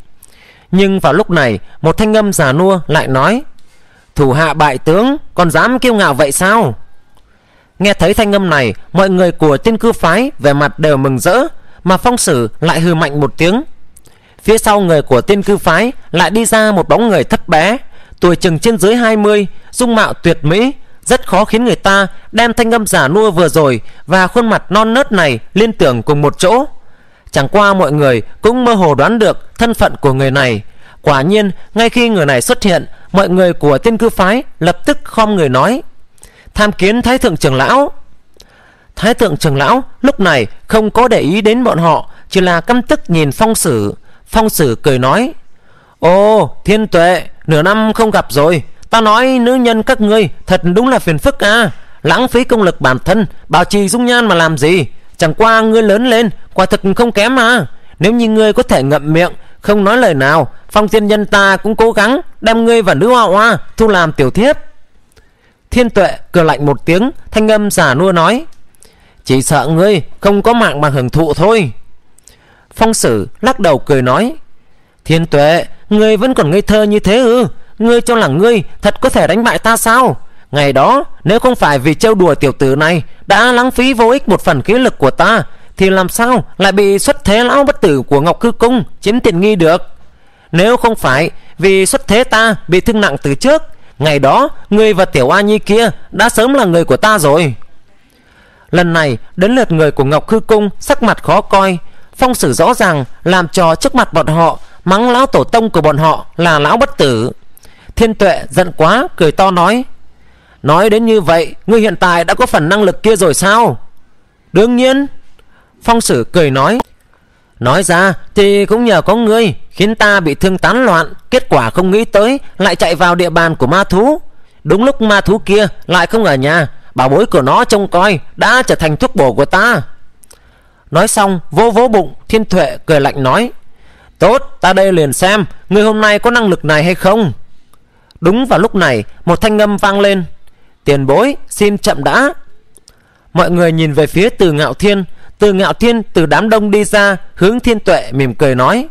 Nhưng vào lúc này một thanh âm già nua lại nói: Thủ hạ bại tướng, còn dám kiêu ngạo vậy sao? Nghe thấy thanh âm này, mọi người của Tiên Cư Phái vẻ mặt đều mừng rỡ, mà Phong Sử lại hừ mạnh một tiếng. Phía sau người của Tiên Cư Phái lại đi ra một bóng người thấp bé, tuổi chừng trên dưới hai mươi, dung mạo tuyệt mỹ, rất khó khiến người ta đem thanh âm giả nua vừa rồi và khuôn mặt non nớt này liên tưởng cùng một chỗ. Chẳng qua mọi người cũng mơ hồ đoán được thân phận của người này. Quả nhiên ngay khi người này xuất hiện, mọi người của Tiên Cư Phái lập tức khom người nói: Tham kiến Thái Thượng trưởng lão. Thái Thượng trưởng lão lúc này không có để ý đến bọn họ, chỉ là căm tức nhìn Phong Sử. Phong Sử cười nói: Ồ, Thiên Tuệ, nửa năm không gặp rồi. Ta nói nữ nhân các ngươi thật đúng là phiền phức à, lãng phí công lực bản thân, bảo trì dung nhan mà làm gì? Chẳng qua ngươi lớn lên quả thực không kém mà. Nếu như ngươi có thể ngậm miệng không nói lời nào, Phong tiên nhân ta cũng cố gắng đem ngươi và nữ Hoa Hoa thu làm tiểu thiếp. Thiên Tuệ cười lạnh một tiếng, thanh âm giả nua nói: Chỉ sợ ngươi không có mạng mà hưởng thụ thôi. Phong Sử lắc đầu cười nói: Thiên Tuệ, ngươi vẫn còn ngây thơ như thế ư? Ngươi cho là ngươi thật có thể đánh bại ta sao? Ngày đó nếu không phải vì trêu đùa tiểu tử này đã lãng phí vô ích một phần khí lực của ta, thì làm sao lại bị Xuất Thế lão bất tử của Ngọc Hư Cung chiếm tiện nghi được? Nếu không phải vì Xuất Thế ta bị thương nặng từ trước, ngày đó ngươi và tiểu A Nhi kia đã sớm là người của ta rồi. Lần này đến lượt người của Ngọc Hư Cung sắc mặt khó coi. Phong Sử rõ ràng làm trò trước mặt bọn họ, mắng lão tổ tông của bọn họ là lão bất tử. Thiên Tuệ giận quá cười to nói: Nói đến như vậy, ngươi hiện tại đã có phần năng lực kia rồi sao? Đương nhiên. Phong Sử cười nói: Nói ra thì cũng nhờ có ngươi khiến ta bị thương tán loạn, kết quả không nghĩ tới lại chạy vào địa bàn của ma thú. Đúng lúc ma thú kia lại không ở nhà, bảo bối của nó trông coi đã trở thành thuốc bổ của ta. Nói xong vỗ vỗ bụng, Thiên Tuệ cười lạnh nói: Tốt, ta đây liền xem ngươi hôm nay có năng lực này hay không. Đúng vào lúc này một thanh âm vang lên: Tiền bối xin chậm đã. Mọi người nhìn về phía Từ Ngạo Thiên. Từ Ngạo Thiên từ đám đông đi ra, hướng Thiên Tuệ mỉm cười nói: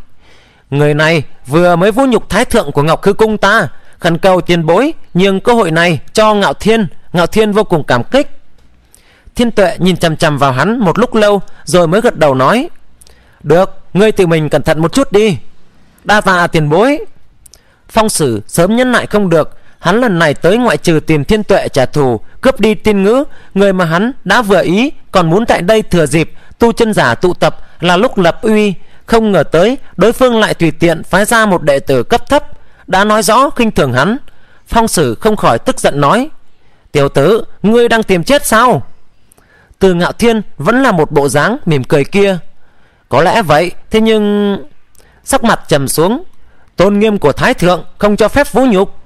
Người này vừa mới vũ nhục thái thượng của Ngọc Hư Cung ta, khẩn cầu tiền bối nhường cơ hội này cho Ngạo Thiên. Ngạo Thiên vô cùng cảm kích. Thiên Tuệ nhìn chằm chằm vào hắn một lúc lâu rồi mới gật đầu nói: Được, ngươi tự mình cẩn thận một chút đi. Đa tạ tiền bối. Phong Sử sớm nhẫn nại không được, hắn lần này tới ngoại trừ tìm Thiên Tuệ trả thù cướp đi Tiên Ngữ, người mà hắn đã vừa ý, còn muốn tại đây thừa dịp tu chân giả tụ tập là lúc lập uy. Không ngờ tới đối phương lại tùy tiện phái ra một đệ tử cấp thấp, đã nói rõ khinh thường hắn. Phong Sử không khỏi tức giận nói: Tiểu tử, ngươi đang tìm chết sao? Từ Ngạo Thiên vẫn là một bộ dáng mỉm cười kia. Có lẽ vậy, thế nhưng sắc mặt trầm xuống. Tôn nghiêm của thái thượng không cho phép vũ nhục.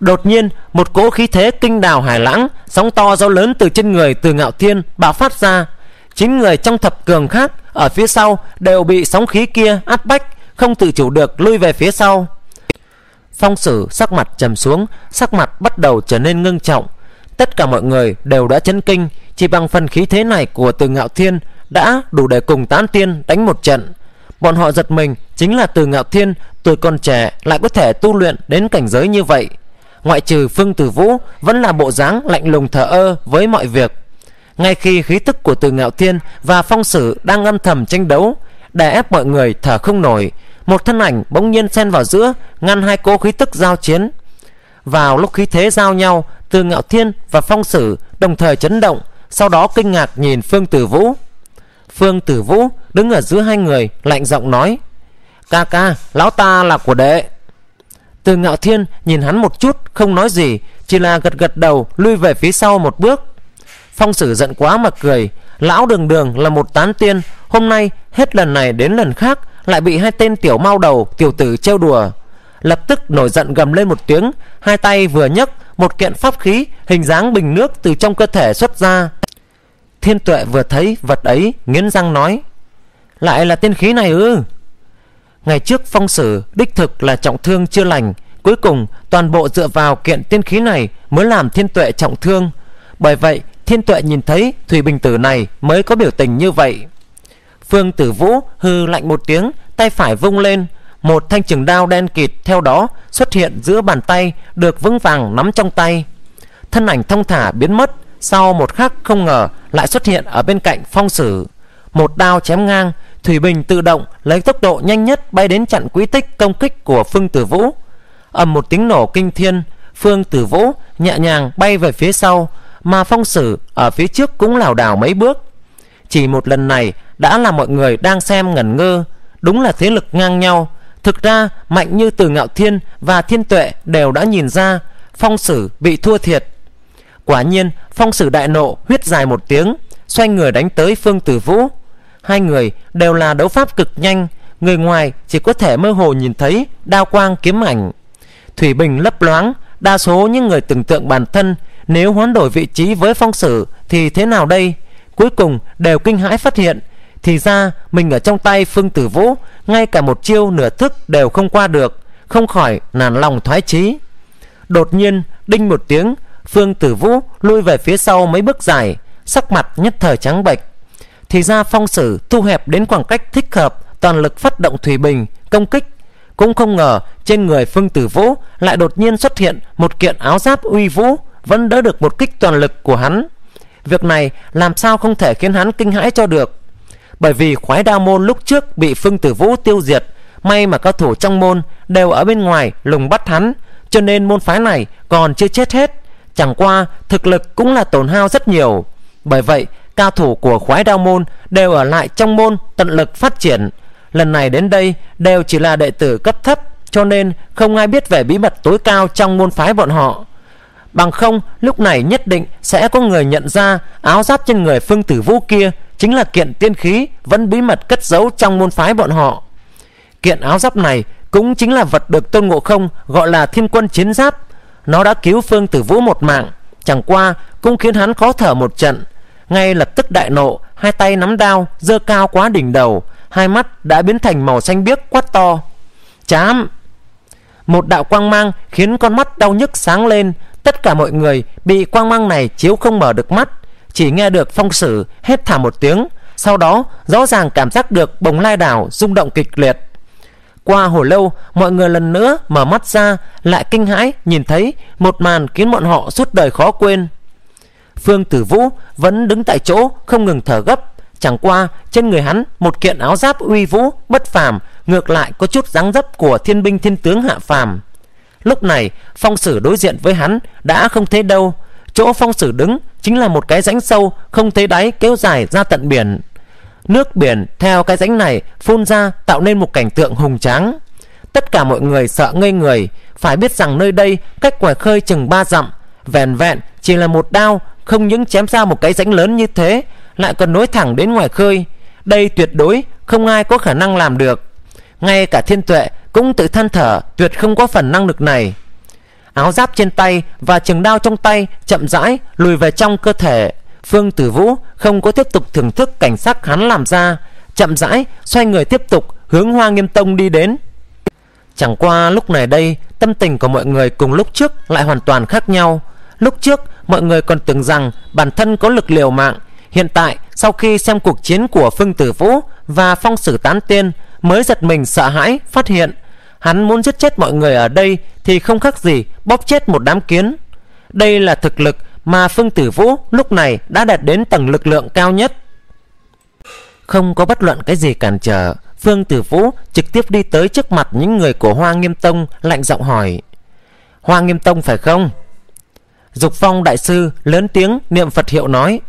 Đột nhiên một cỗ khí thế kinh đào hải lãng, sóng to gió lớn từ trên người Từ Ngạo Thiên bạo phát ra. Chín người trong thập cường khác ở phía sau đều bị sóng khí kia áp bách, không tự chủ được lui về phía sau. Phong Sử sắc mặt trầm xuống, sắc mặt bắt đầu trở nên ngưng trọng. Tất cả mọi người đều đã chấn kinh, chỉ bằng phần khí thế này của Từ Ngạo Thiên đã đủ để cùng Tán Tiên đánh một trận. Bọn họ giật mình chính là Từ Ngạo Thiên tuổi còn trẻ lại có thể tu luyện đến cảnh giới như vậy. Ngoại trừ Phương Tử Vũ vẫn là bộ dáng lạnh lùng thờ ơ với mọi việc. Ngay khi khí tức của Từ Ngạo Thiên và Phong Sử đang âm thầm tranh đấu, đè ép mọi người thở không nổi, một thân ảnh bỗng nhiên xen vào giữa, ngăn hai cỗ khí tức giao chiến. Vào lúc khí thế giao nhau, Từ Ngạo Thiên và Phong Sử đồng thời chấn động, sau đó kinh ngạc nhìn Phương Tử Vũ. Phương Tử Vũ đứng ở giữa hai người lạnh giọng nói: Ca ca, lão ta là của đệ. Từ Ngạo Thiên nhìn hắn một chút không nói gì, chỉ là gật gật đầu lui về phía sau một bước. Phong Sử giận quá mà cười, lão đường đường là một tán tiên, hôm nay hết lần này đến lần khác lại bị hai tên tiểu mao đầu tiểu tử trêu đùa. Lập tức nổi giận gầm lên một tiếng, hai tay vừa nhấc, một kiện pháp khí hình dáng bình nước từ trong cơ thể xuất ra. Thiên Tuệ vừa thấy vật ấy nghiến răng nói: Lại là tiên khí này ư? Ngày trước Phong Sử đích thực là trọng thương chưa lành, cuối cùng toàn bộ dựa vào kiện tiên khí này mới làm Thiên Tuệ trọng thương. Bởi vậy Thiên Tuệ nhìn thấy thủy bình tử này mới có biểu tình như vậy. Phương Tử Vũ hư lạnh một tiếng, tay phải vung lên, một thanh trường đao đen kịt theo đó xuất hiện giữa bàn tay, được vững vàng nắm trong tay. Thân ảnh thông thả biến mất, sau một khắc không ngờ lại xuất hiện ở bên cạnh Phong Sử. Một đao chém ngang, thủy bình tự động lấy tốc độ nhanh nhất bay đến chặn quỹ tích công kích của Phương Tử Vũ. Ầm một tiếng nổ kinh thiên, Phương Tử Vũ nhẹ nhàng bay về phía sau, mà Phong Sử ở phía trước cũng lảo đảo mấy bước. Chỉ một lần này đã là mọi người đang xem ngẩn ngơ. Đúng là thế lực ngang nhau. Thực ra mạnh như Từ Ngạo Thiên và Thiên Tuệ đều đã nhìn ra Phong Sử bị thua thiệt. Quả nhiên Phong Sử đại nộ, huyết dài một tiếng, xoay người đánh tới Phương Tử Vũ. Hai người đều là đấu pháp cực nhanh, người ngoài chỉ có thể mơ hồ nhìn thấy đao quang kiếm ảnh, thủy bình lấp loáng. Đa số những người tưởng tượng bản thân nếu hoán đổi vị trí với Phong Sử thì thế nào đây, cuối cùng đều kinh hãi phát hiện, thì ra mình ở trong tay Phương Tử Vũ ngay cả một chiêu nửa thức đều không qua được, không khỏi nản lòng thoái chí. Đột nhiên đinh một tiếng, Phương Tử Vũ lui về phía sau mấy bước dài, sắc mặt nhất thời trắng bệch. Thì ra Phong Sử thu hẹp đến khoảng cách thích hợp, toàn lực phát động thủy bình công kích. Cũng không ngờ trên người Phương Tử Vũ lại đột nhiên xuất hiện một kiện áo giáp uy vũ, vẫn đỡ được một kích toàn lực của hắn. Việc này làm sao không thể khiến hắn kinh hãi cho được. Bởi vì khoái đao môn lúc trước bị Phương Tử Vũ tiêu diệt, may mà cao thủ trong môn đều ở bên ngoài lùng bắt hắn, cho nên môn phái này còn chưa chết hết, chẳng qua thực lực cũng là tổn hao rất nhiều. Bởi vậy cao thủ của khoái đao môn đều ở lại trong môn tận lực phát triển. Lần này đến đây đều chỉ là đệ tử cấp thấp, cho nên không ai biết về bí mật tối cao trong môn phái bọn họ. Bằng không lúc này nhất định sẽ có người nhận ra áo giáp trên người Phương Tử Vũ kia chính là kiện tiên khí vẫn bí mật cất giấu trong môn phái bọn họ. Kiện áo giáp này cũng chính là vật được Tôn Ngộ Không gọi là Thiên Quân Chiến Giáp. Nó đã cứu Phương Tử Vũ một mạng, chẳng qua cũng khiến hắn khó thở một trận. Ngay lập tức đại nộ, hai tay nắm đao giơ cao quá đỉnh đầu, hai mắt đã biến thành màu xanh biếc, quát to: "Chám!" Một đạo quang mang khiến con mắt đau nhức sáng lên. Tất cả mọi người bị quang mang này chiếu không mở được mắt, chỉ nghe được Phong Sử hét thảm một tiếng, sau đó rõ ràng cảm giác được Bồng Lai đảo rung động kịch liệt. Qua hồi lâu, mọi người lần nữa mở mắt ra, lại kinh hãi nhìn thấy một màn khiến bọn họ suốt đời khó quên. Phương Tử Vũ vẫn đứng tại chỗ không ngừng thở gấp, chẳng qua trên người hắn một kiện áo giáp uy vũ bất phàm, ngược lại có chút dáng dấp của thiên binh thiên tướng hạ phàm. Lúc này Phong Sử đối diện với hắn đã không thấy đâu, chỗ Phong Sử đứng chính là một cái rãnh sâu không thấy đáy kéo dài ra tận biển. Nước biển theo cái rãnh này phun ra tạo nên một cảnh tượng hùng tráng. Tất cả mọi người sợ ngây người, phải biết rằng nơi đây cách ngoài khơi chừng ba dặm, vẹn vẹn chỉ là một đao, không những chém ra một cái rãnh lớn như thế, lại còn nối thẳng đến ngoài khơi. Đây tuyệt đối không ai có khả năng làm được. Ngay cả Thiên Tuệ cũng tự than thở tuyệt không có phần năng lực này. Áo giáp trên tay và trường đao trong tay chậm rãi lùi về trong cơ thể. Phương Tử Vũ không có tiếp tục thưởng thức cảnh sắc hắn làm ra, chậm rãi xoay người tiếp tục hướng Hoa Nghiêm Tông đi đến. Chẳng qua lúc này đây, tâm tình của mọi người cùng lúc trước lại hoàn toàn khác nhau. Lúc trước mọi người còn tưởng rằng bản thân có lực liều mạng, hiện tại sau khi xem cuộc chiến của Phương Tử Vũ và Phong Sử Tán Tiên mới giật mình sợ hãi phát hiện, hắn muốn giết chết mọi người ở đây thì không khác gì bóp chết một đám kiến. Đây là thực lực mà Phương Tử Vũ lúc này đã đạt đến tầng lực lượng cao nhất. Không có bất luận cái gì cản trở, Phương Tử Vũ trực tiếp đi tới trước mặt những người của Hoa Nghiêm Tông, lạnh giọng hỏi: "Hoa Nghiêm Tông phải không?" Dục Vong đại sư lớn tiếng niệm Phật hiệu nói: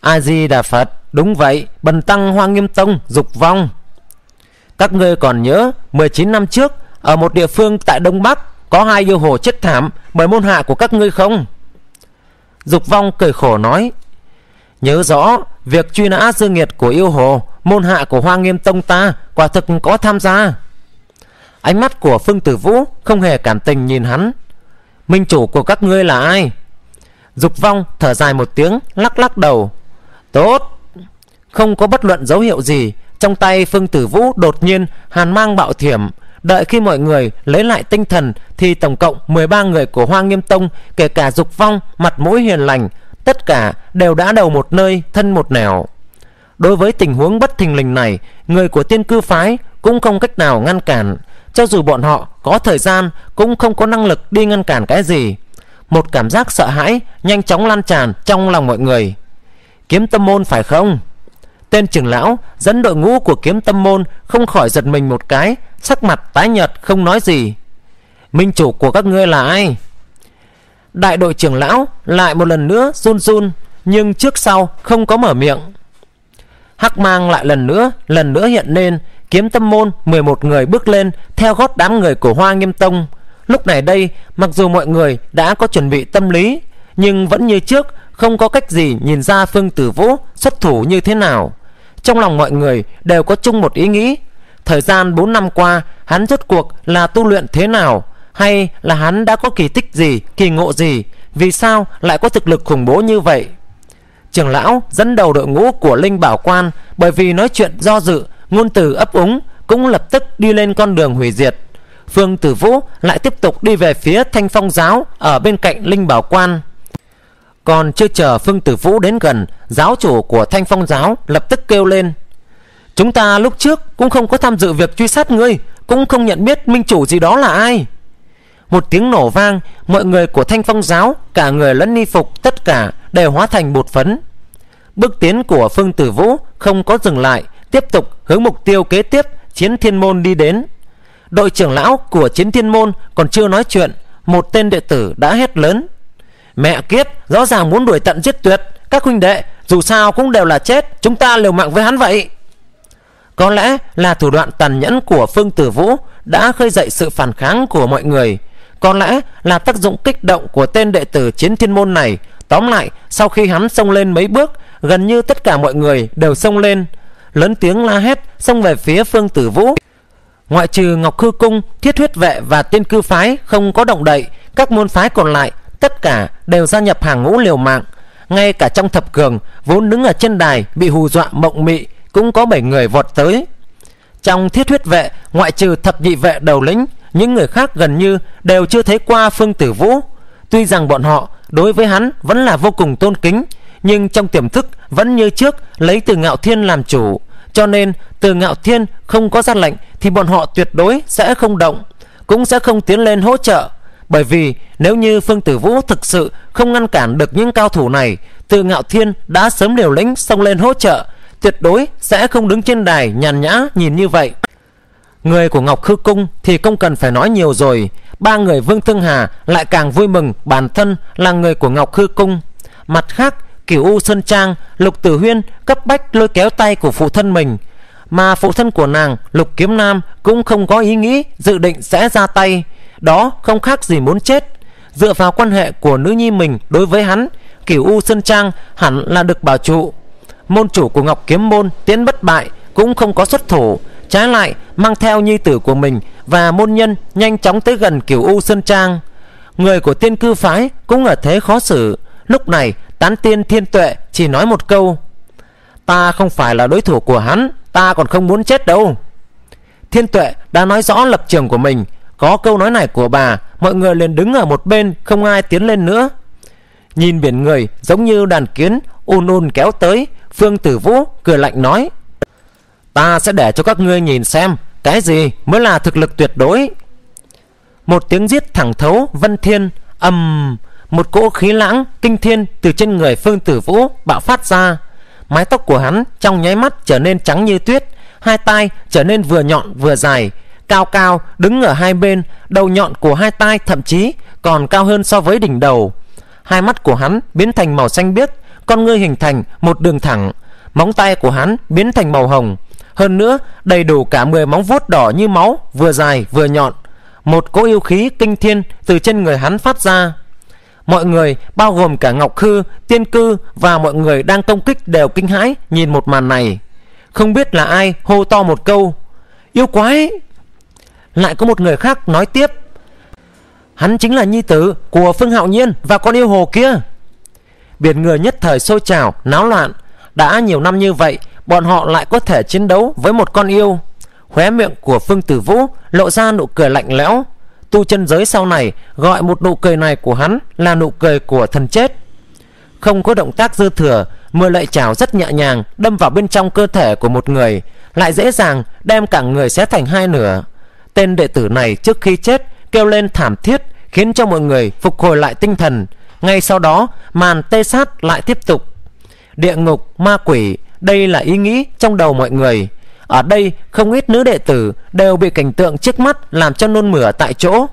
"A Di Đà Phật, đúng vậy, bần tăng Hoa Nghiêm Tông Dục Vong. Các ngươi còn nhớ mười chín năm trước ở một địa phương tại Đông Bắc có hai yêu hồ chết thảm bởi môn hạ của các ngươi không?" Dục Vong cười khổ nói: "Nhớ rõ, việc truy nã dương nghiệt của yêu hồ, môn hạ của Hoa Nghiêm Tông ta quả thực có tham gia." Ánh mắt của Phương Tử Vũ không hề cảm tình nhìn hắn: "Minh chủ của các ngươi là ai?" Dục Vong thở dài một tiếng, lắc lắc đầu. "Tốt." Không có bất luận dấu hiệu gì, trong tay Phương Tử Vũ đột nhiên hàn mang bạo thiểm. Đợi khi mọi người lấy lại tinh thần thì tổng cộng mười ba người của Hoa Nghiêm Tông, kể cả Dục Vong mặt mũi hiền lành, tất cả đều đã đầu một nơi thân một nẻo. Đối với tình huống bất thình lình này, người của Tiên Cư Phái cũng không cách nào ngăn cản, cho dù bọn họ có thời gian cũng không có năng lực đi ngăn cản cái gì. Một cảm giác sợ hãi nhanh chóng lan tràn trong lòng mọi người. "Kiếm Tâm Môn phải không?" Tên trưởng lão dẫn đội ngũ của Kiếm Tâm Môn không khỏi giật mình một cái, sắc mặt tái nhợt không nói gì. "Minh chủ của các ngươi là ai?" Đại đội trưởng lão lại một lần nữa run run, nhưng trước sau không có mở miệng. Hắc mang lại lần nữa lần nữa hiện lên. Kiếm Tâm Môn mười một người bước lên theo gót đám người của Hoa Nghiêm Tông. Lúc này đây, mặc dù mọi người đã có chuẩn bị tâm lý, nhưng vẫn như trước không có cách gì nhìn ra Phương Tử Vũ xuất thủ như thế nào. Trong lòng mọi người đều có chung một ý nghĩ: thời gian bốn năm qua hắn rốt cuộc là tu luyện thế nào, hay là hắn đã có kỳ tích gì, kỳ ngộ gì, vì sao lại có thực lực khủng bố như vậy? Trưởng lão dẫn đầu đội ngũ của Linh Bảo Quan bởi vì nói chuyện do dự, ngôn từ ấp úng, cũng lập tức đi lên con đường hủy diệt. Phương Tử Vũ lại tiếp tục đi về phía Thanh Phong Giáo ở bên cạnh Linh Bảo Quan. Còn chưa chờ Phương Tử Vũ đến gần, giáo chủ của Thanh Phong Giáo lập tức kêu lên: "Chúng ta lúc trước cũng không có tham dự việc truy sát ngươi, cũng không nhận biết minh chủ gì đó là ai." Một tiếng nổ vang, mọi người của Thanh Phong Giáo, cả người lẫn y phục, tất cả đều hóa thành bột phấn. Bước tiến của Phương Tử Vũ không có dừng lại, tiếp tục hướng mục tiêu kế tiếp Chiến Thiên Môn đi đến. Đội trưởng lão của Chiến Thiên Môn còn chưa nói chuyện, một tên đệ tử đã hét lớn: "Mẹ kiếp, rõ ràng muốn đuổi tận giết tuyệt, các huynh đệ dù sao cũng đều là chết, chúng ta liều mạng với hắn vậy." Có lẽ là thủ đoạn tàn nhẫn của Phương Tử Vũ đã khơi dậy sự phản kháng của mọi người, có lẽ là tác dụng kích động của tên đệ tử Chiến Thiên Môn này. Tóm lại, sau khi hắn xông lên mấy bước, gần như tất cả mọi người đều xông lên, lớn tiếng la hét xông về phía Phương Tử Vũ. Ngoại trừ Ngọc Hư Cung, Thiết Huyết Vệ và Tiên Cư Phái không có động đậy, các môn phái còn lại tất cả đều gia nhập hàng ngũ liều mạng. Ngay cả trong thập cường vốn đứng ở trên đài bị hù dọa mộng mị cũng có bảy người vọt tới. Trong Thiết Huyết Vệ, ngoại trừ thập nhị vệ đầu lĩnh, những người khác gần như đều chưa thấy qua Phương Tử Vũ. Tuy rằng bọn họ đối với hắn vẫn là vô cùng tôn kính, nhưng trong tiềm thức vẫn như trước lấy Từ Ngạo Thiên làm chủ, cho nên Từ Ngạo Thiên không có ra lệnh thì bọn họ tuyệt đối sẽ không động, cũng sẽ không tiến lên hỗ trợ. Bởi vì nếu như Phương Tử Vũ thực sự không ngăn cản được những cao thủ này, Từ Ngạo Thiên đã sớm liều lĩnh xông lên hỗ trợ, tuyệt đối sẽ không đứng trên đài nhàn nhã nhìn như vậy. Người của Ngọc Hư Cung thì không cần phải nói nhiều rồi, ba người Vương Thương Hà lại càng vui mừng bản thân là người của Ngọc Hư Cung. Mặt khác, Kiều U Sơn Trang, Lục Tử Huyên cấp bách lôi kéo tay của phụ thân mình, mà phụ thân của nàng Lục Kiếm Nam cũng không có ý nghĩ dự định sẽ ra tay, đó không khác gì muốn chết. Dựa vào quan hệ của nữ nhi mình đối với hắn, Kiều U Sơn Trang hẳn là được bảo trụ. Môn chủ của Ngọc Kiếm Môn Tiến Bất Bại cũng không có xuất thủ, trái lại mang theo nhi tử của mình và môn nhân nhanh chóng tới gần Kiều U Sơn Trang. Người của Tiên Cư Phái cũng ở thế khó xử. Lúc này Tán Tiên Thiên Tuệ chỉ nói một câu: "Ta không phải là đối thủ của hắn, ta còn không muốn chết đâu." Thiên Tuệ đã nói rõ lập trường của mình. Có câu nói này của bà, mọi người liền đứng ở một bên, không ai tiến lên nữa. Nhìn biển người giống như đàn kiến ùn ùn kéo tới, Phương Tử Vũ cười lạnh nói: "Ta sẽ để cho các ngươi nhìn xem cái gì mới là thực lực tuyệt đối." Một tiếng giết thẳng thấu vân thiên, ầm um, một cỗ khí lãng kinh thiên từ trên người Phương Tử Vũ bạo phát ra. Mái tóc của hắn trong nháy mắt trở nên trắng như tuyết, hai tai trở nên vừa nhọn vừa dài, cao cao đứng ở hai bên, đầu nhọn của hai tai thậm chí còn cao hơn so với đỉnh đầu. Hai mắt của hắn biến thành màu xanh biếc, con ngươi hình thành một đường thẳng, móng tay của hắn biến thành màu hồng, hơn nữa đầy đủ cả mười móng vuốt đỏ như máu, vừa dài vừa nhọn. Một cỗ yêu khí kinh thiên từ trên người hắn phát ra. Mọi người bao gồm cả Ngọc Hư, Tiên Cư và mọi người đang công kích đều kinh hãi nhìn một màn này. Không biết là ai hô to một câu: "Yêu quái!" Lại có một người khác nói tiếp: "Hắn chính là nhi tử của Phương Hạo Nhiên và con yêu hồ kia." Biển người nhất thời sôi trào náo loạn. Đã nhiều năm như vậy, bọn họ lại có thể chiến đấu với một con yêu. Khóe miệng của Phương Tử Vũ lộ ra nụ cười lạnh lẽo. Tu chân giới sau này gọi một nụ cười này của hắn là nụ cười của thần chết. Không có động tác dư thừa, mưa lợi chảo rất nhẹ nhàng đâm vào bên trong cơ thể của một người, lại dễ dàng đem cả người xé thành hai nửa. Tên đệ tử này trước khi chết kêu lên thảm thiết, khiến cho mọi người phục hồi lại tinh thần. Ngay sau đó màn tê sát lại tiếp tục. Địa ngục, ma quỷ, đây là ý nghĩ trong đầu mọi người. Ở đây không ít nữ đệ tử đều bị cảnh tượng trước mắt làm cho nôn mửa tại chỗ.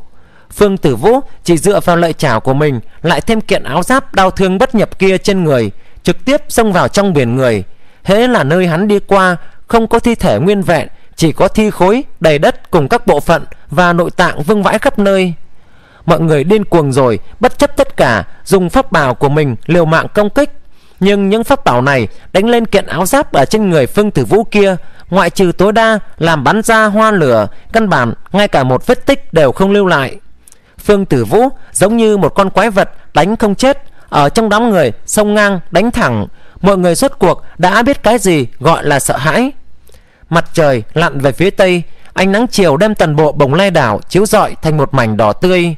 Phương Tử Vũ chỉ dựa vào lợi chảo của mình, lại thêm kiện áo giáp đau thương bất nhập kia trên người, trực tiếp xông vào trong biển người. Hễ là nơi hắn đi qua, không có thi thể nguyên vẹn, chỉ có thi khối đầy đất cùng các bộ phận và nội tạng vương vãi khắp nơi. Mọi người điên cuồng rồi, bất chấp tất cả, dùng pháp bảo của mình liều mạng công kích. Nhưng những pháp bảo này đánh lên kiện áo giáp ở trên người Phương Tử Vũ kia, ngoại trừ tối đa làm bắn ra hoa lửa, căn bản ngay cả một vết tích đều không lưu lại. Phương Tử Vũ giống như một con quái vật đánh không chết, ở trong đám người xông ngang đánh thẳng. Mọi người rốt cuộc đã biết cái gì gọi là sợ hãi. Mặt trời lặn về phía tây, ánh nắng chiều đem toàn bộ Bồng Lai đảo chiếu rọi thành một mảnh đỏ tươi.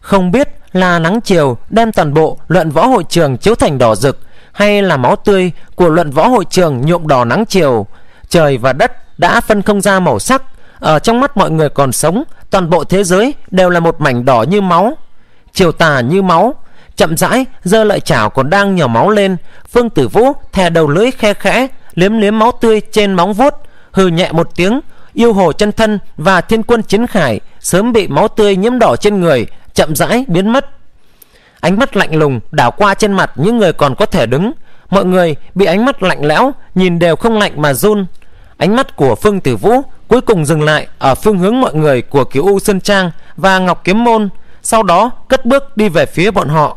Không biết là nắng chiều đem toàn bộ luận võ hội trường chiếu thành đỏ rực, hay là máu tươi của luận võ hội trường nhuộm đỏ nắng chiều. Trời và đất đã phân không ra màu sắc, ở trong mắt mọi người còn sống, toàn bộ thế giới đều là một mảnh đỏ như máu. Chiều tà như máu, chậm rãi giơ lợi chảo còn đang nhỏ máu lên. Phương Tử Vũ thè đầu lưỡi khe khẽ, liếm liếm máu tươi trên móng vuốt, hừ nhẹ một tiếng. Yêu hồ chân thân và thiên quân chiến khải sớm bị máu tươi nhiễm đỏ trên người, chậm rãi biến mất. Ánh mắt lạnh lùng đảo qua trên mặt những người còn có thể đứng. Mọi người bị ánh mắt lạnh lẽo nhìn đều không lạnh mà run. Ánh mắt của Phương Tử Vũ cuối cùng dừng lại ở phương hướng mọi người của Kiều U Sơn Trang và Ngọc Kiếm Môn, sau đó cất bước đi về phía bọn họ.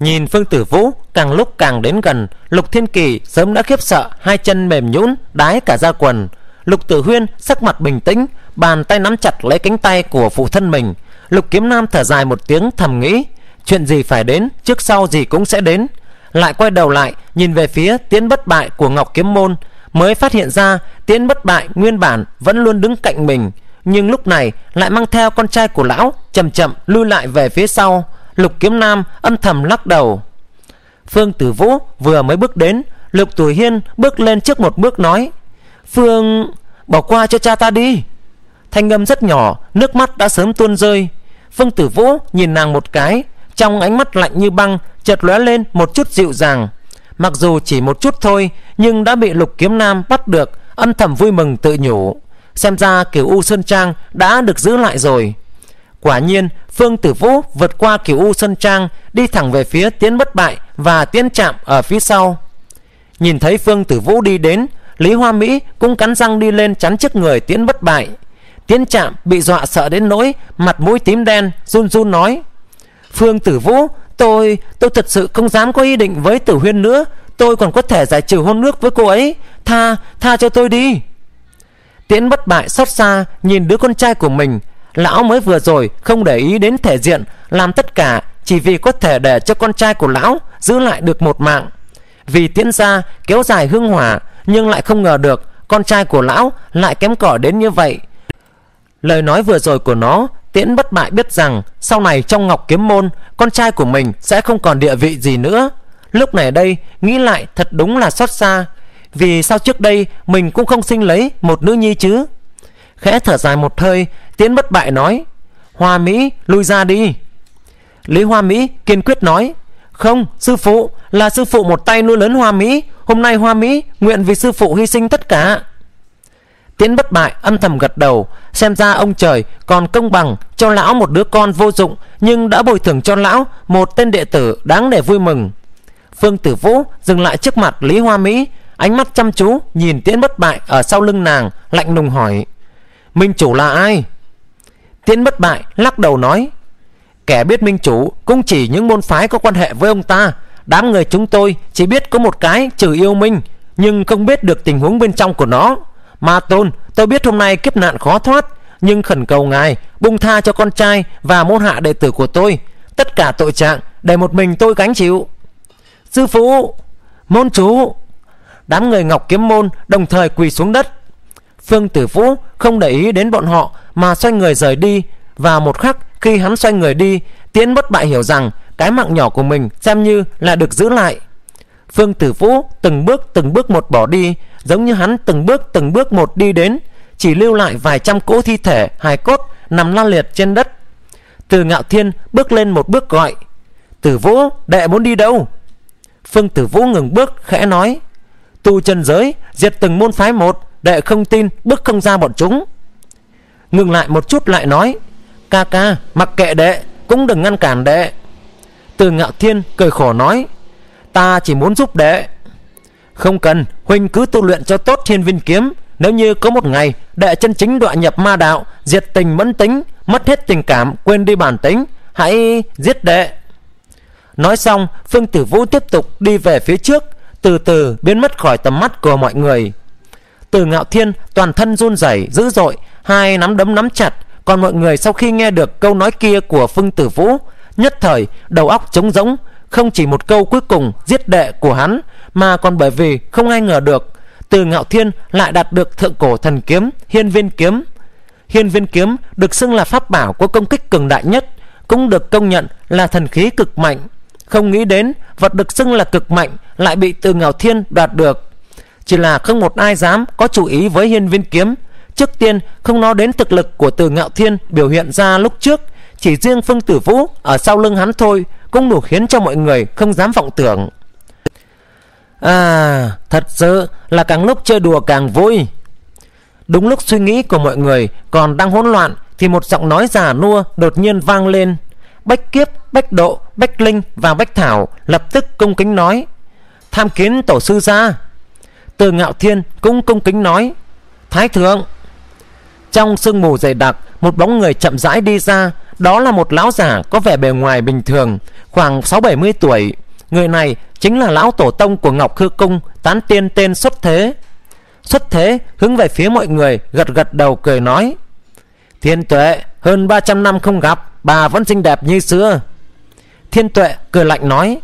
Nhìn Phương Tử Vũ càng lúc càng đến gần, Lục Thiên Kỳ sớm đã khiếp sợ, hai chân mềm nhũn, đái cả ra quần. Lục Tử Huyên sắc mặt bình tĩnh, bàn tay nắm chặt lấy cánh tay của phụ thân mình. Lục Kiếm Nam thở dài một tiếng, thầm nghĩ, chuyện gì phải đến, trước sau gì cũng sẽ đến. Lại quay đầu lại nhìn về phía Tiến Bất Bại của Ngọc Kiếm Môn, mới phát hiện ra Tiến Bất Bại nguyên bản vẫn luôn đứng cạnh mình, nhưng lúc này lại mang theo con trai của lão chậm chậm lui lại về phía sau. Lục Kiếm Nam âm thầm lắc đầu. Phương Tử Vũ vừa mới bước đến, Lục Tử Huyên bước lên trước một bước nói, "Phương, bỏ qua cho cha ta đi." Thanh âm rất nhỏ, nước mắt đã sớm tuôn rơi. Phương Tử Vũ nhìn nàng một cái, trong ánh mắt lạnh như băng chợt lóe lên một chút dịu dàng. Mặc dù chỉ một chút thôi, nhưng đã bị Lục Kiếm Nam bắt được, âm thầm vui mừng tự nhủ, xem ra Kiều U Sơn Trang đã được giữ lại rồi. Quả nhiên, Phương Tử Vũ vượt qua Kiều U Sơn Trang, đi thẳng về phía Tiến Bất Bại và Tiến Trạm ở phía sau. Nhìn thấy Phương Tử Vũ đi đến, Lý Hoa Mỹ cũng cắn răng đi lên chắn trước người Tiến Bất Bại. Tiến Trạm bị dọa sợ đến nỗi mặt mũi tím đen, run run nói, "Phương Tử Vũ, tôi tôi thật sự không dám có ý định với Tử Huyên nữa. Tôi còn có thể giải trừ hôn nước với cô ấy, tha tha cho tôi đi." Tiến Bất Bại xót xa nhìn đứa con trai của mình, lão mới vừa rồi không để ý đến thể diện, làm tất cả chỉ vì có thể để cho con trai của lão giữ lại được một mạng, vì Tiến gia kéo dài hương hỏa, nhưng lại không ngờ được con trai của lão lại kém cỏi đến như vậy. Lời nói vừa rồi của nó, Tiến Bất Bại biết rằng sau này trong Ngọc Kiếm Môn, con trai của mình sẽ không còn địa vị gì nữa. Lúc này đây nghĩ lại thật đúng là xót xa, vì sao trước đây mình cũng không sinh lấy một nữ nhi chứ. Khẽ thở dài một hơi, Tiến Bất Bại nói, "Hoa Mỹ, lui ra đi." Lý Hoa Mỹ kiên quyết nói, "Không, sư phụ, là sư phụ một tay nuôi lớn Hoa Mỹ, hôm nay Hoa Mỹ nguyện vì sư phụ hy sinh tất cả." Tiến Bất Bại âm thầm gật đầu, xem ra ông trời còn công bằng, cho lão một đứa con vô dụng nhưng đã bồi thường cho lão một tên đệ tử đáng để vui mừng. Phương Tử Vũ dừng lại trước mặt Lý Hoa Mỹ, ánh mắt chăm chú nhìn Tiến Bất Bại ở sau lưng nàng, lạnh lùng hỏi, "Minh chủ là ai?" Tiến Bất Bại lắc đầu nói, "Kẻ biết minh chủ cũng chỉ những môn phái có quan hệ với ông ta. Đám người chúng tôi chỉ biết có một cái Trừ Yêu Minh, nhưng không biết được tình huống bên trong của nó. Ma Tôn, tôi biết hôm nay kiếp nạn khó thoát, nhưng khẩn cầu ngài buông tha cho con trai và môn hạ đệ tử của tôi. Tất cả tội trạng để một mình tôi gánh chịu." "Sư phụ, môn chủ!" Đám người Ngọc Kiếm Môn đồng thời quỳ xuống đất. Phương Tử Vũ không để ý đến bọn họ mà xoay người rời đi, và một khắc khi hắn xoay người đi, Tiến Bất Bại hiểu rằng cái mạng nhỏ của mình xem như là được giữ lại. Phương Tử Vũ từng bước từng bước một bỏ đi, giống như hắn từng bước từng bước một đi đến, chỉ lưu lại vài trăm cỗ thi thể hài cốt nằm la liệt trên đất. Từ Ngạo Thiên bước lên một bước gọi, "Tử Vũ, đệ muốn đi đâu?" Phương Tử Vũ ngừng bước khẽ nói, "Tu chân giới diệt từng môn phái một, đệ không tin bước không ra bọn chúng." Ngừng lại một chút lại nói, "Ca ca, mặc kệ đệ, cũng đừng ngăn cản đệ." Từ Ngạo Thiên cười khổ nói, "Ta chỉ muốn giúp đệ." "Không cần, huynh cứ tu luyện cho tốt Hiên Viên Kiếm. Nếu như có một ngày đệ chân chính đọa nhập ma đạo, diệt tình mẫn tính, mất hết tình cảm, quên đi bản tính, hãy giết đệ." Nói xong, Phương Tử Vũ tiếp tục đi về phía trước, từ từ biến mất khỏi tầm mắt của mọi người. Từ Ngạo Thiên toàn thân run rẩy dữ dội, hai nắm đấm nắm chặt. Còn mọi người sau khi nghe được câu nói kia của Phương Tử Vũ, nhất thời đầu óc trống rỗng. Không chỉ một câu cuối cùng giết đệ của hắn, mà còn bởi vì không ai ngờ được Từ Ngạo Thiên lại đạt được thượng cổ thần kiếm Hiên Viên Kiếm. Hiên Viên Kiếm được xưng là pháp bảo có công kích cường đại nhất, cũng được công nhận là thần khí cực mạnh. Không nghĩ đến vật được xưng là cực mạnh lại bị Từ Ngạo Thiên đoạt được. Chỉ là không một ai dám có chủ ý với Hiên Viên Kiếm. Trước tiên không nói đến thực lực của Từ Ngạo Thiên biểu hiện ra lúc trước, chỉ riêng Phương Tử Vũ ở sau lưng hắn thôi cũng đủ khiến cho mọi người không dám vọng tưởng. À, thật sự là càng lúc chơi đùa càng vui. Đúng lúc suy nghĩ của mọi người còn đang hỗn loạn thì một giọng nói già nua đột nhiên vang lên. Bách Kiếp, Bách Độ, Bách Linh và Bách Thảo lập tức cung kính nói, "Tham kiến tổ sư gia." Từ Ngạo Thiên cũng cung kính nói, "Thái thượng." Trong sương mù dày đặc, một bóng người chậm rãi đi ra, Đó là một lão giả có vẻ bề ngoài bình thường, khoảng sáu bảy mươi tuổi. Người này chính là lão tổ tông của Ngọc Hư Cung Tán Tiên tên Xuất Thế. Xuất Thế hướng về phía mọi người gật gật đầu cười nói: Thiên Tuệ, hơn ba trăm năm không gặp, bà vẫn xinh đẹp như xưa. Thiên Tuệ cười lạnh nói: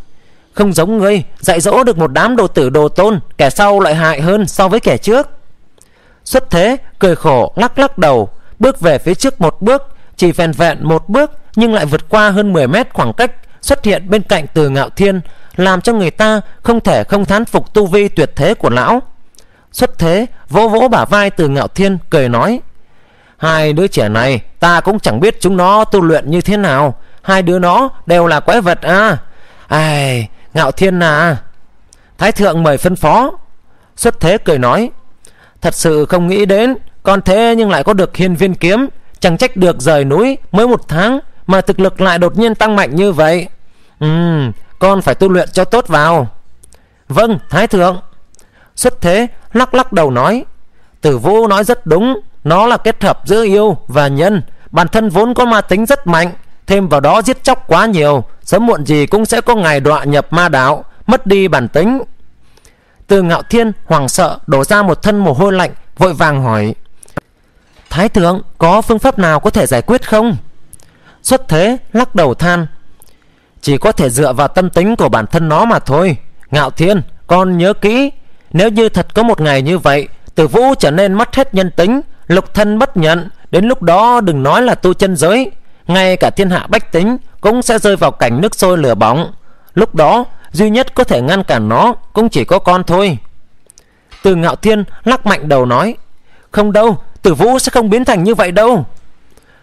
Không giống ngươi, dạy dỗ được một đám đồ tử đồ tôn, kẻ sau lại hại hơn so với kẻ trước. Xuất Thế cười khổ lắc lắc đầu, bước về phía trước một bước. Chỉ vẹn vẹn một bước nhưng lại vượt qua hơn mười mét khoảng cách, xuất hiện bên cạnh Từ Ngạo Thiên, làm cho người ta không thể không thán phục tu vi tuyệt thế của lão. Xuất Thế vỗ vỗ bả vai Từ Ngạo Thiên cười nói: Hai đứa trẻ này ta cũng chẳng biết chúng nó tu luyện như thế nào, hai đứa nó đều là quái vật à. Ai, Ngạo Thiên à, Thái Thượng mời phân phó. Xuất Thế cười nói: Thật sự không nghĩ đến, con thế nhưng lại có được Hiên Viên Kiếm, chẳng trách được rời núi mới một tháng mà thực lực lại đột nhiên tăng mạnh như vậy. Ừm, con phải tu luyện cho tốt vào. Vâng, Thái Thượng. Xuất Thế lắc lắc đầu nói: Tử Vũ nói rất đúng, nó là kết hợp giữa yêu và nhân, bản thân vốn có ma tính rất mạnh, thêm vào đó giết chóc quá nhiều, sớm muộn gì cũng sẽ có ngày đọa nhập ma đạo, mất đi bản tính. Từ Ngạo Thiên hoảng sợ đổ ra một thân mồ hôi lạnh, vội vàng hỏi: Thái Thượng, có phương pháp nào có thể giải quyết không? Xuất Thế lắc đầu than: Chỉ có thể dựa vào tâm tính của bản thân nó mà thôi. Ngạo Thiên, con nhớ kỹ, nếu như thật có một ngày như vậy, Tử Vũ trở nên mất hết nhân tính, lục thân bất nhận, đến lúc đó đừng nói là tu chân giới, ngay cả thiên hạ bách tính cũng sẽ rơi vào cảnh nước sôi lửa bỏng. Lúc đó duy nhất có thể ngăn cản nó cũng chỉ có con thôi. Từ Ngạo Thiên lắc mạnh đầu nói: Không đâu, Tử Vũ sẽ không biến thành như vậy đâu.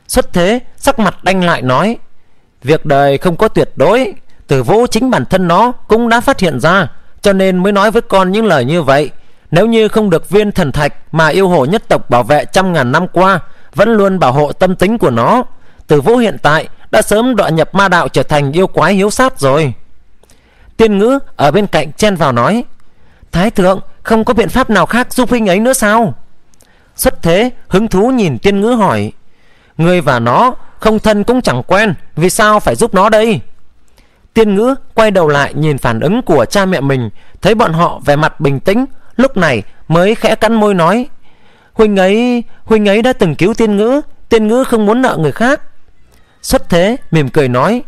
Xuất Thế sắc mặt đanh lại nói: Việc đời không có tuyệt đối, Tử Vũ chính bản thân nó cũng đã phát hiện ra, cho nên mới nói với con những lời như vậy. Nếu như không được viên thần thạch mà yêu hổ nhất tộc bảo vệ trăm ngàn năm qua, vẫn luôn bảo hộ tâm tính của nó, Tử Vũ hiện tại đã sớm đọa nhập ma đạo, trở thành yêu quái hiếu sát rồi. Tiên Ngữ ở bên cạnh chen vào nói: Thái Thượng, không có biện pháp nào khác giúp huynh ấy nữa sao? Xuất Thế hứng thú nhìn Tiên Ngữ hỏi: Ngươi và nó không thân cũng chẳng quen, vì sao phải giúp nó đây? Tiên Ngữ quay đầu lại nhìn phản ứng của cha mẹ mình, thấy bọn họ vẻ mặt bình tĩnh, lúc này mới khẽ cắn môi nói: Huynh ấy, huynh ấy đã từng cứu Tiên Ngữ, Tiên Ngữ không muốn nợ người khác. Xuất Thế mỉm cười nói: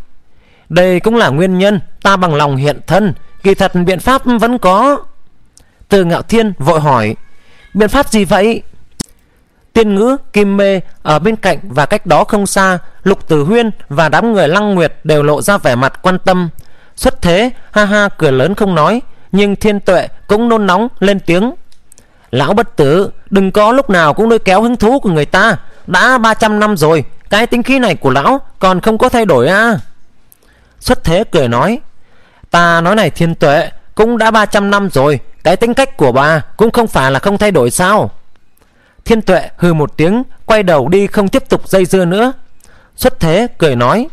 Đây cũng là nguyên nhân ta bằng lòng hiện thân, kỳ thật biện pháp vẫn có. Từ Ngạo Thiên vội hỏi: Biện pháp gì vậy? Tiên Ngữ, Kim Mê ở bên cạnh và cách đó không xa, Lục Tử Huyên và đám người Lăng Nguyệt đều lộ ra vẻ mặt quan tâm. Xuất Thế ha ha cười lớn không nói, nhưng Thiên Tuệ cũng nôn nóng lên tiếng: Lão bất tử, đừng có lúc nào cũng lôi kéo hứng thú của người ta, đã ba trăm năm rồi, cái tính khí này của lão còn không có thay đổi à? Xuất Thế cười nói: Ta nói này Thiên Tuệ, cũng đã ba trăm năm rồi, cái tính cách của bà cũng không phải là không thay đổi sao? Thiên Tuệ hừ một tiếng, quay đầu đi không tiếp tục dây dưa nữa. Xuất Thế cười nói: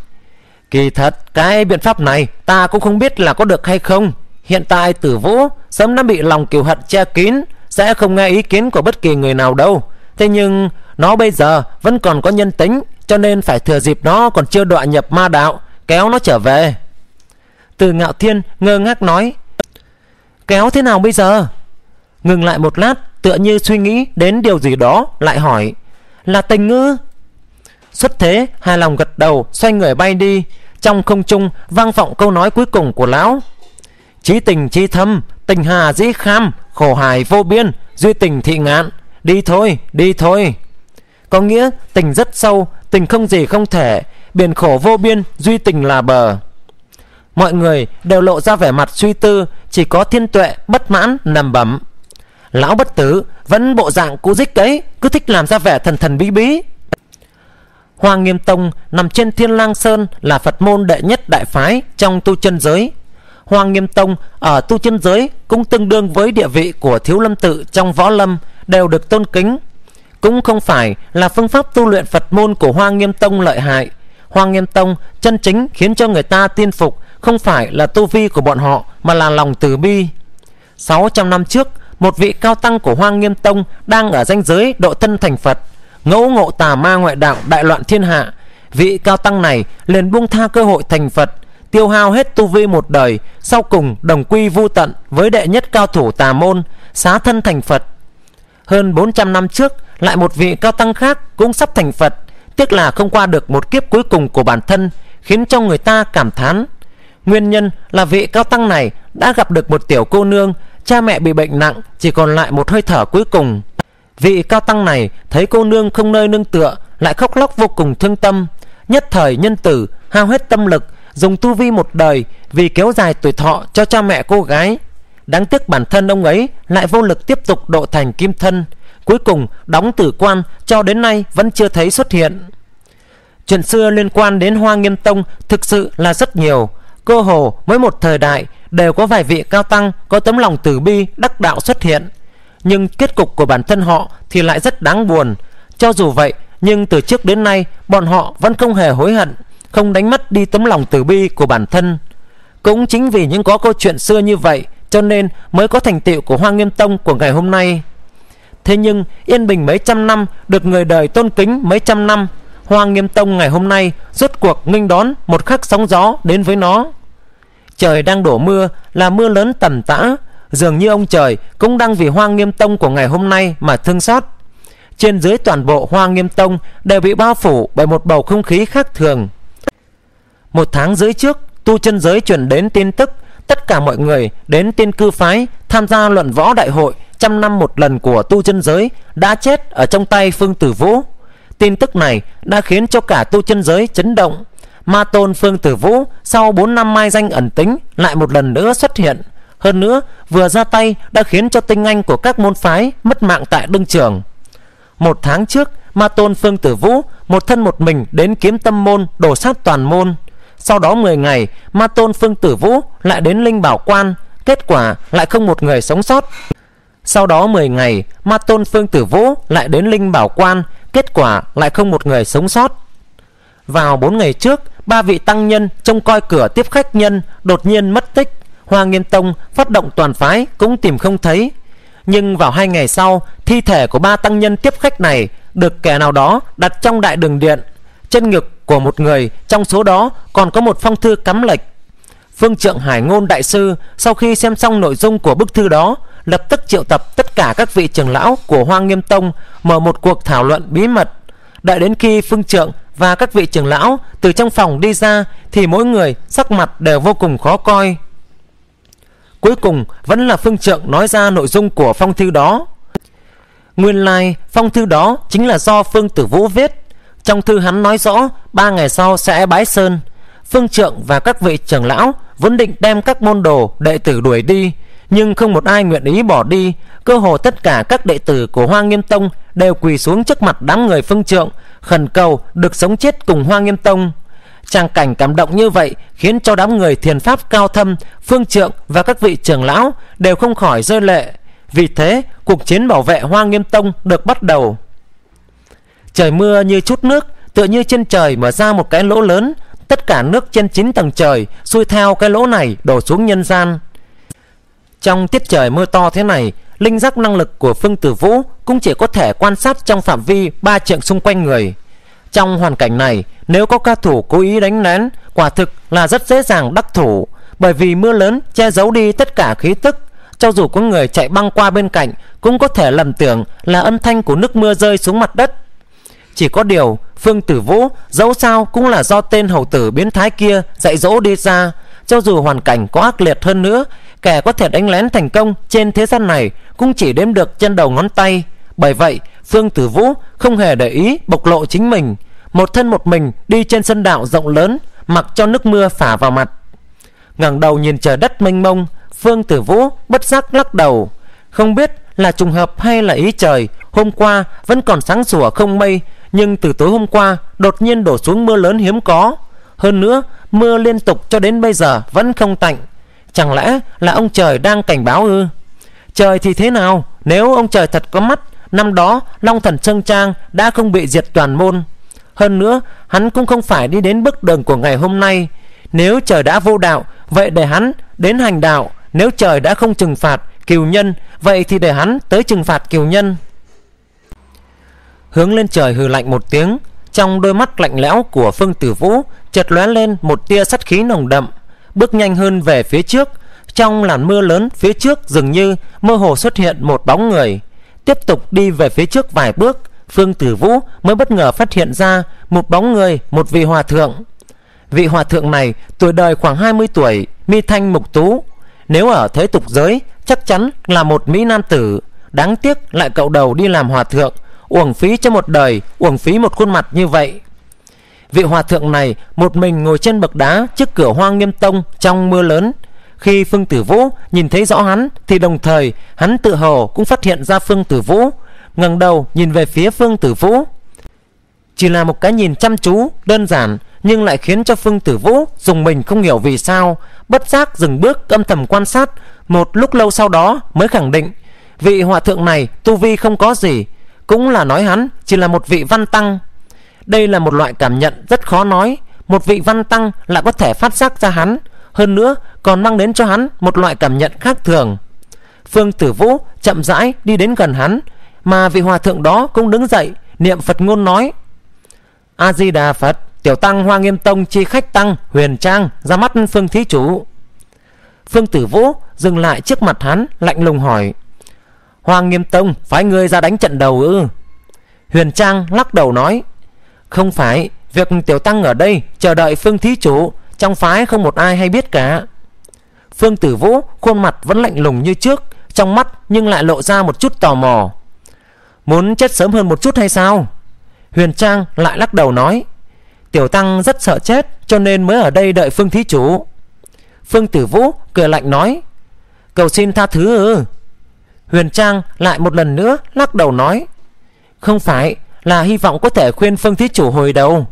Kỳ thật cái biện pháp này ta cũng không biết là có được hay không. Hiện tại Tử Vũ sớm đã bị lòng kiều hận che kín, sẽ không nghe ý kiến của bất kỳ người nào đâu. Thế nhưng nó bây giờ vẫn còn có nhân tính, cho nên phải thừa dịp nó còn chưa đọa nhập ma đạo, kéo nó trở về. Từ Ngạo Thiên ngơ ngác nói: Kéo thế nào bây giờ? Ngừng lại một lát, tựa như suy nghĩ đến điều gì đó, lại hỏi: Là tình ngữ? Xuất Thế hài lòng gật đầu, xoay người bay đi. Trong không trung vang vọng câu nói cuối cùng của lão: Chí tình chí thâm, tình hà dĩ kham, khổ hài vô biên, duy tình thị ngạn. Đi thôi, đi thôi. Có nghĩa tình rất sâu, tình không gì không thể, biển khổ vô biên, duy tình là bờ. Mọi người đều lộ ra vẻ mặt suy tư, chỉ có Thiên Tuệ bất mãn nằm bẩm: Lão bất tử vẫn bộ dạng cũ dích ấy, cứ thích làm ra vẻ thần thần bí bí. Hoa Nghiêm Tông nằm trên Thiên Lang Sơn, là Phật môn đệ nhất đại phái trong tu chân giới. Hoa Nghiêm Tông ở tu chân giới cũng tương đương với địa vị của Thiếu Lâm Tự trong võ lâm, đều được tôn kính. Cũng không phải là phương pháp tu luyện Phật môn của Hoa Nghiêm Tông lợi hại. Hoa Nghiêm Tông chân chính khiến cho người ta tin phục không phải là tu vi của bọn họ, mà là lòng từ bi. sáu trăm năm trước, một vị cao tăng của Hoa Nghiêm Tông đang ở ranh giới độ thân thành Phật, ngẫu ngộ tà ma ngoại đạo đại loạn thiên hạ, Vị cao tăng này liền buông tha cơ hội thành Phật, tiêu hao hết tu vi một đời, sau cùng đồng quy vu tận với đệ nhất cao thủ tà môn, xá thân thành Phật. Hơn bốn trăm năm trước, lại một vị cao tăng khác cũng sắp thành Phật, tiếc là không qua được một kiếp cuối cùng của bản thân, khiến cho người ta cảm thán. Nguyên nhân là vị cao tăng này đã gặp được một tiểu cô nương, cha mẹ bị bệnh nặng, chỉ còn lại một hơi thở cuối cùng. Vị cao tăng này thấy cô nương không nơi nương tựa, lại khóc lóc vô cùng thương tâm, nhất thời nhân tử, hao hết tâm lực, dùng tu vi một đời vì kéo dài tuổi thọ cho cha mẹ cô gái. Đáng tiếc bản thân ông ấy lại vô lực tiếp tục độ thành kim thân, cuối cùng đóng tử quan, cho đến nay vẫn chưa thấy xuất hiện. Chuyện xưa liên quan đến Hoa Nghiêm Tông thực sự là rất nhiều, cơ hồ mỗi một thời đại đều có vài vị cao tăng có tấm lòng từ bi đắc đạo xuất hiện, nhưng kết cục của bản thân họ thì lại rất đáng buồn. Cho dù vậy, nhưng từ trước đến nay bọn họ vẫn không hề hối hận, không đánh mất đi tấm lòng từ bi của bản thân. Cũng chính vì những có câu chuyện xưa như vậy, cho nên mới có thành tựu của Hoa Nghiêm Tông của ngày hôm nay. Thế nhưng yên bình mấy trăm năm, được người đời tôn kính mấy trăm năm, Hoa Nghiêm Tông ngày hôm nay rốt cuộc nghênh đón một khắc sóng gió đến với nó. Trời đang đổ mưa, là mưa lớn tầm tã, dường như ông trời cũng đang vì Hoa Nghiêm Tông của ngày hôm nay mà thương xót. Trên dưới toàn bộ Hoa Nghiêm Tông đều bị bao phủ bởi một bầu không khí khác thường. Một tháng rưỡi trước, tu chân giới truyền đến tin tức tất cả mọi người đến Tiên Cư Phái tham gia luận võ đại hội trăm năm một lần của tu chân giới đã chết ở trong tay Phương Tử Vũ. Tin tức này đã khiến cho cả tu chân giới chấn động. Ma tôn Phương Tử Vũ sau bốn năm mai danh ẩn tính lại một lần nữa xuất hiện. Hơn nữa vừa ra tay đã khiến cho tinh anh của các môn phái mất mạng tại đương trường. Một tháng trước, Ma tôn Phương Tử Vũ một thân một mình đến Kiếm Tâm Môn đổ sát toàn môn. Sau đó mười ngày, Ma tôn Phương Tử Vũ lại đến Linh Bảo Quan, kết quả lại không một người sống sót. Sau đó mười ngày, Ma tôn Phương Tử Vũ lại đến Linh Bảo Quan, kết quả lại không một người sống sót. Vào bốn ngày trước, ba vị tăng nhân trông coi cửa tiếp khách nhân đột nhiên mất tích. Hoa Nghiêm Tông phát động toàn phái cũng tìm không thấy. Nhưng vào hai ngày sau, thi thể của ba tăng nhân tiếp khách này được kẻ nào đó đặt trong đại đường điện. Chân ngực của một người trong số đó còn có một phong thư cắm lệch. Phương Trượng Hải Ngôn Đại Sư sau khi xem xong nội dung của bức thư đó, lập tức triệu tập tất cả các vị trưởng lão của Hoa Nghiêm Tông mở một cuộc thảo luận bí mật. Đợi đến khi Phương Trượng và các vị trưởng lão từ trong phòng đi ra thì mỗi người sắc mặt đều vô cùng khó coi. Cuối cùng vẫn là Phương Trượng nói ra nội dung của phong thư đó. Nguyên lai phong thư đó chính là do Phương Tử Vũ viết. Trong thư hắn nói rõ ba ngày sau sẽ bái sơn. Phương Trượng và các vị trưởng lão vốn định đem các môn đồ đệ tử đuổi đi, nhưng không một ai nguyện ý bỏ đi. Cơ hồ tất cả các đệ tử của Hoa Nghiêm Tông đều quỳ xuống trước mặt đám người Phương Trượng, khẩn cầu được sống chết cùng Hoa Nghiêm Tông. Tràng cảnh cảm động như vậy khiến cho đám người thiền pháp cao thâm, Phương Trượng và các vị trưởng lão đều không khỏi rơi lệ. Vì thế cuộc chiến bảo vệ Hoa Nghiêm Tông được bắt đầu. Trời mưa như chút nước, tựa như trên trời mở ra một cái lỗ lớn, tất cả nước trên chín tầng trời xuôi theo cái lỗ này đổ xuống nhân gian. Trong tiết trời mưa to thế này, linh giác năng lực của Phương Tử Vũ cũng chỉ có thể quan sát trong phạm vi ba trượng xung quanh người. Trong hoàn cảnh này, nếu có cao thủ cố ý đánh lén, quả thực là rất dễ dàng đắc thủ, bởi vì mưa lớn che giấu đi tất cả khí tức. Cho dù có người chạy băng qua bên cạnh cũng có thể lầm tưởng là âm thanh của nước mưa rơi xuống mặt đất. Chỉ có điều Phương Tử Vũ dẫu sao cũng là do tên hầu tử biến thái kia dạy dỗ đi ra. Cho dù hoàn cảnh có ác liệt hơn nữa, kẻ có thể đánh lén thành công trên thế gian này cũng chỉ đếm được trên đầu ngón tay. Bởi vậy Phương Tử Vũ không hề để ý bộc lộ chính mình, một thân một mình đi trên sân đạo rộng lớn, mặc cho nước mưa phả vào mặt. Ngẩng đầu nhìn trời đất mênh mông, Phương Tử Vũ bất giác lắc đầu. Không biết là trùng hợp hay là ý trời, hôm qua vẫn còn sáng sủa không mây, nhưng từ tối hôm qua đột nhiên đổ xuống mưa lớn hiếm có. Hơn nữa mưa liên tục cho đến bây giờ vẫn không tạnh. Chẳng lẽ là ông trời đang cảnh báo ư? Trời thì thế nào, nếu ông trời thật có mắt, năm đó Long Thần Sơn Trang đã không bị diệt toàn môn. Hơn nữa hắn cũng không phải đi đến bước đường của ngày hôm nay. Nếu trời đã vô đạo, vậy để hắn đến hành đạo. Nếu trời đã không trừng phạt kiều nhân, vậy thì để hắn tới trừng phạt kiều nhân. Hướng lên trời hừ lạnh một tiếng, Trong đôi mắt lạnh lẽo của Phương Tử Vũ chợt lóe lên một tia sát khí nồng đậm, bước nhanh hơn về phía trước. Trong làn mưa lớn phía trước dường như mơ hồ xuất hiện một bóng người. Tiếp tục đi về phía trước vài bước, Phương Tử Vũ mới bất ngờ phát hiện ra một bóng người, một vị hòa thượng. Vị hòa thượng này tuổi đời khoảng hai mươi tuổi, mi thanh mục tú. Nếu ở thế tục giới chắc chắn là một mỹ nam tử. Đáng tiếc lại cậu đầu đi làm hòa thượng, uổng phí cho một đời, uổng phí một khuôn mặt như vậy. Vị hòa thượng này một mình ngồi trên bậc đá trước cửa Hoa Nghiêm Tông trong mưa lớn. Khi Phương Tử Vũ nhìn thấy rõ hắn thì đồng thời hắn tự hồ cũng phát hiện ra Phương Tử Vũ, ngẩng đầu nhìn về phía Phương Tử Vũ. Chỉ là một cái nhìn chăm chú đơn giản nhưng lại khiến cho Phương Tử Vũ dùng mình không hiểu vì sao, bất giác dừng bước âm thầm quan sát. Một lúc lâu sau đó mới khẳng định vị hòa thượng này tu vi không có gì, cũng là nói hắn chỉ là một vị văn tăng. Đây là một loại cảm nhận rất khó nói, một vị văn tăng lại có thể phát giác ra hắn, hơn nữa còn mang đến cho hắn một loại cảm nhận khác thường. Phương Tử Vũ chậm rãi đi đến gần hắn, mà vị hòa thượng đó cũng đứng dậy niệm Phật ngôn nói: A Di Đà Phật, tiểu tăng Hoa Nghiêm Tông chi khách tăng Huyền Trang ra mắt Phương thí chủ. Phương Tử Vũ dừng lại trước mặt hắn, lạnh lùng hỏi: Hoa Nghiêm Tông phái ngươi ra đánh trận đầu ư? Huyền Trang lắc đầu nói: Không phải, việc tiểu tăng ở đây chờ đợi Phương thí chủ, trong phái không một ai hay biết cả. Phương Tử Vũ khuôn mặt vẫn lạnh lùng như trước, trong mắt nhưng lại lộ ra một chút tò mò. Muốn chết sớm hơn một chút hay sao? Huyền Trang lại lắc đầu nói: Tiểu tăng rất sợ chết cho nên mới ở đây đợi Phương thí chủ. Phương Tử Vũ cười lạnh nói: Cầu xin tha thứ ư? Huyền Trang lại một lần nữa lắc đầu nói: Không phải, là hy vọng có thể khuyên Phương thí chủ hồi đầu.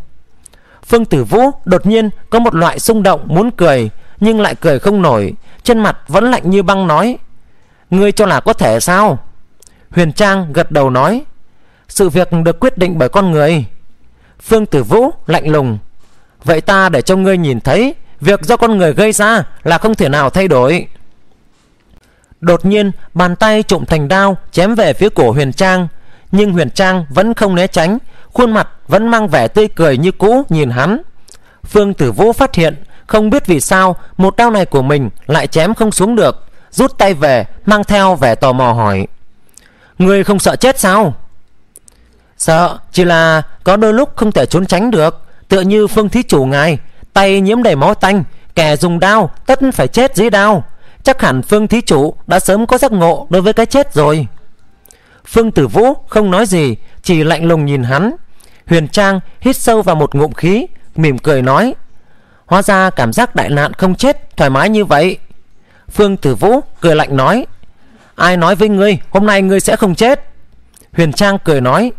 Phương Tử Vũ đột nhiên có một loại xung động muốn cười, nhưng lại cười không nổi, trên mặt vẫn lạnh như băng nói: Ngươi cho là có thể sao? Huyền Trang gật đầu nói: Sự việc được quyết định bởi con người. Phương Tử Vũ lạnh lùng: Vậy ta để cho ngươi nhìn thấy, việc do con người gây ra là không thể nào thay đổi. Đột nhiên bàn tay trộm thành đao chém về phía cổ Huyền Trang, nhưng Huyền Trang vẫn không né tránh, khuôn mặt vẫn mang vẻ tươi cười như cũ nhìn hắn. Phương Tử Vũ phát hiện không biết vì sao một đao này của mình lại chém không xuống được, rút tay về, mang theo vẻ tò mò hỏi: Ngươi không sợ chết sao? Sợ, chỉ là có đôi lúc không thể trốn tránh được, tựa như Phương thí chủ ngài tay nhiễm đầy máu tanh, kẻ dùng đao tất phải chết dưới đao. Chắc hẳn Phương thí chủ đã sớm có giác ngộ đối với cái chết rồi. Phương Tử Vũ không nói gì, chỉ lạnh lùng nhìn hắn. Huyền Trang hít sâu vào một ngụm khí, mỉm cười nói: Hóa ra cảm giác đại nạn không chết thoải mái như vậy. Phương Tử Vũ cười lạnh nói: Ai nói với ngươi hôm nay ngươi sẽ không chết? Huyền Trang cười nói: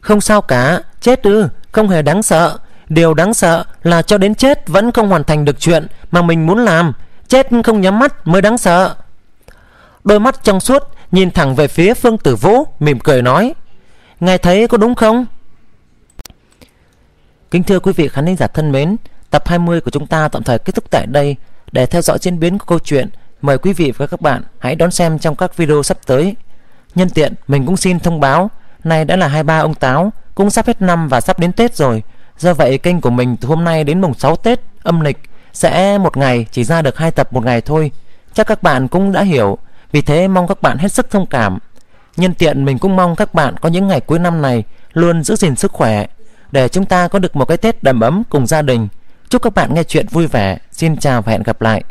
Không sao cả, chết ư? Không hề đáng sợ. Điều đáng sợ là cho đến chết vẫn không hoàn thành được chuyện mà mình muốn làm. Chết không nhắm mắt mới đáng sợ. Đôi mắt trong suốt nhìn thẳng về phía Phương Tử Vũ, mỉm cười nói: Ngài thấy có đúng không? Kính thưa quý vị khán thính giả thân mến, tập hai mươi của chúng ta tạm thời kết thúc tại đây. Để theo dõi diễn biến của câu chuyện, mời quý vị và các bạn hãy đón xem trong các video sắp tới. Nhân tiện mình cũng xin thông báo, nay đã là hai mươi ba ông táo, cũng sắp hết năm và sắp đến Tết rồi. Do vậy kênh của mình từ hôm nay đến mùng sáu Tết âm lịch sẽ một ngày chỉ ra được hai tập một ngày thôi. Chắc các bạn cũng đã hiểu, vì thế mong các bạn hết sức thông cảm. Nhân tiện mình cũng mong các bạn có những ngày cuối năm này luôn giữ gìn sức khỏe, để chúng ta có được một cái Tết đầm ấm cùng gia đình. Chúc các bạn nghe chuyện vui vẻ. Xin chào và hẹn gặp lại.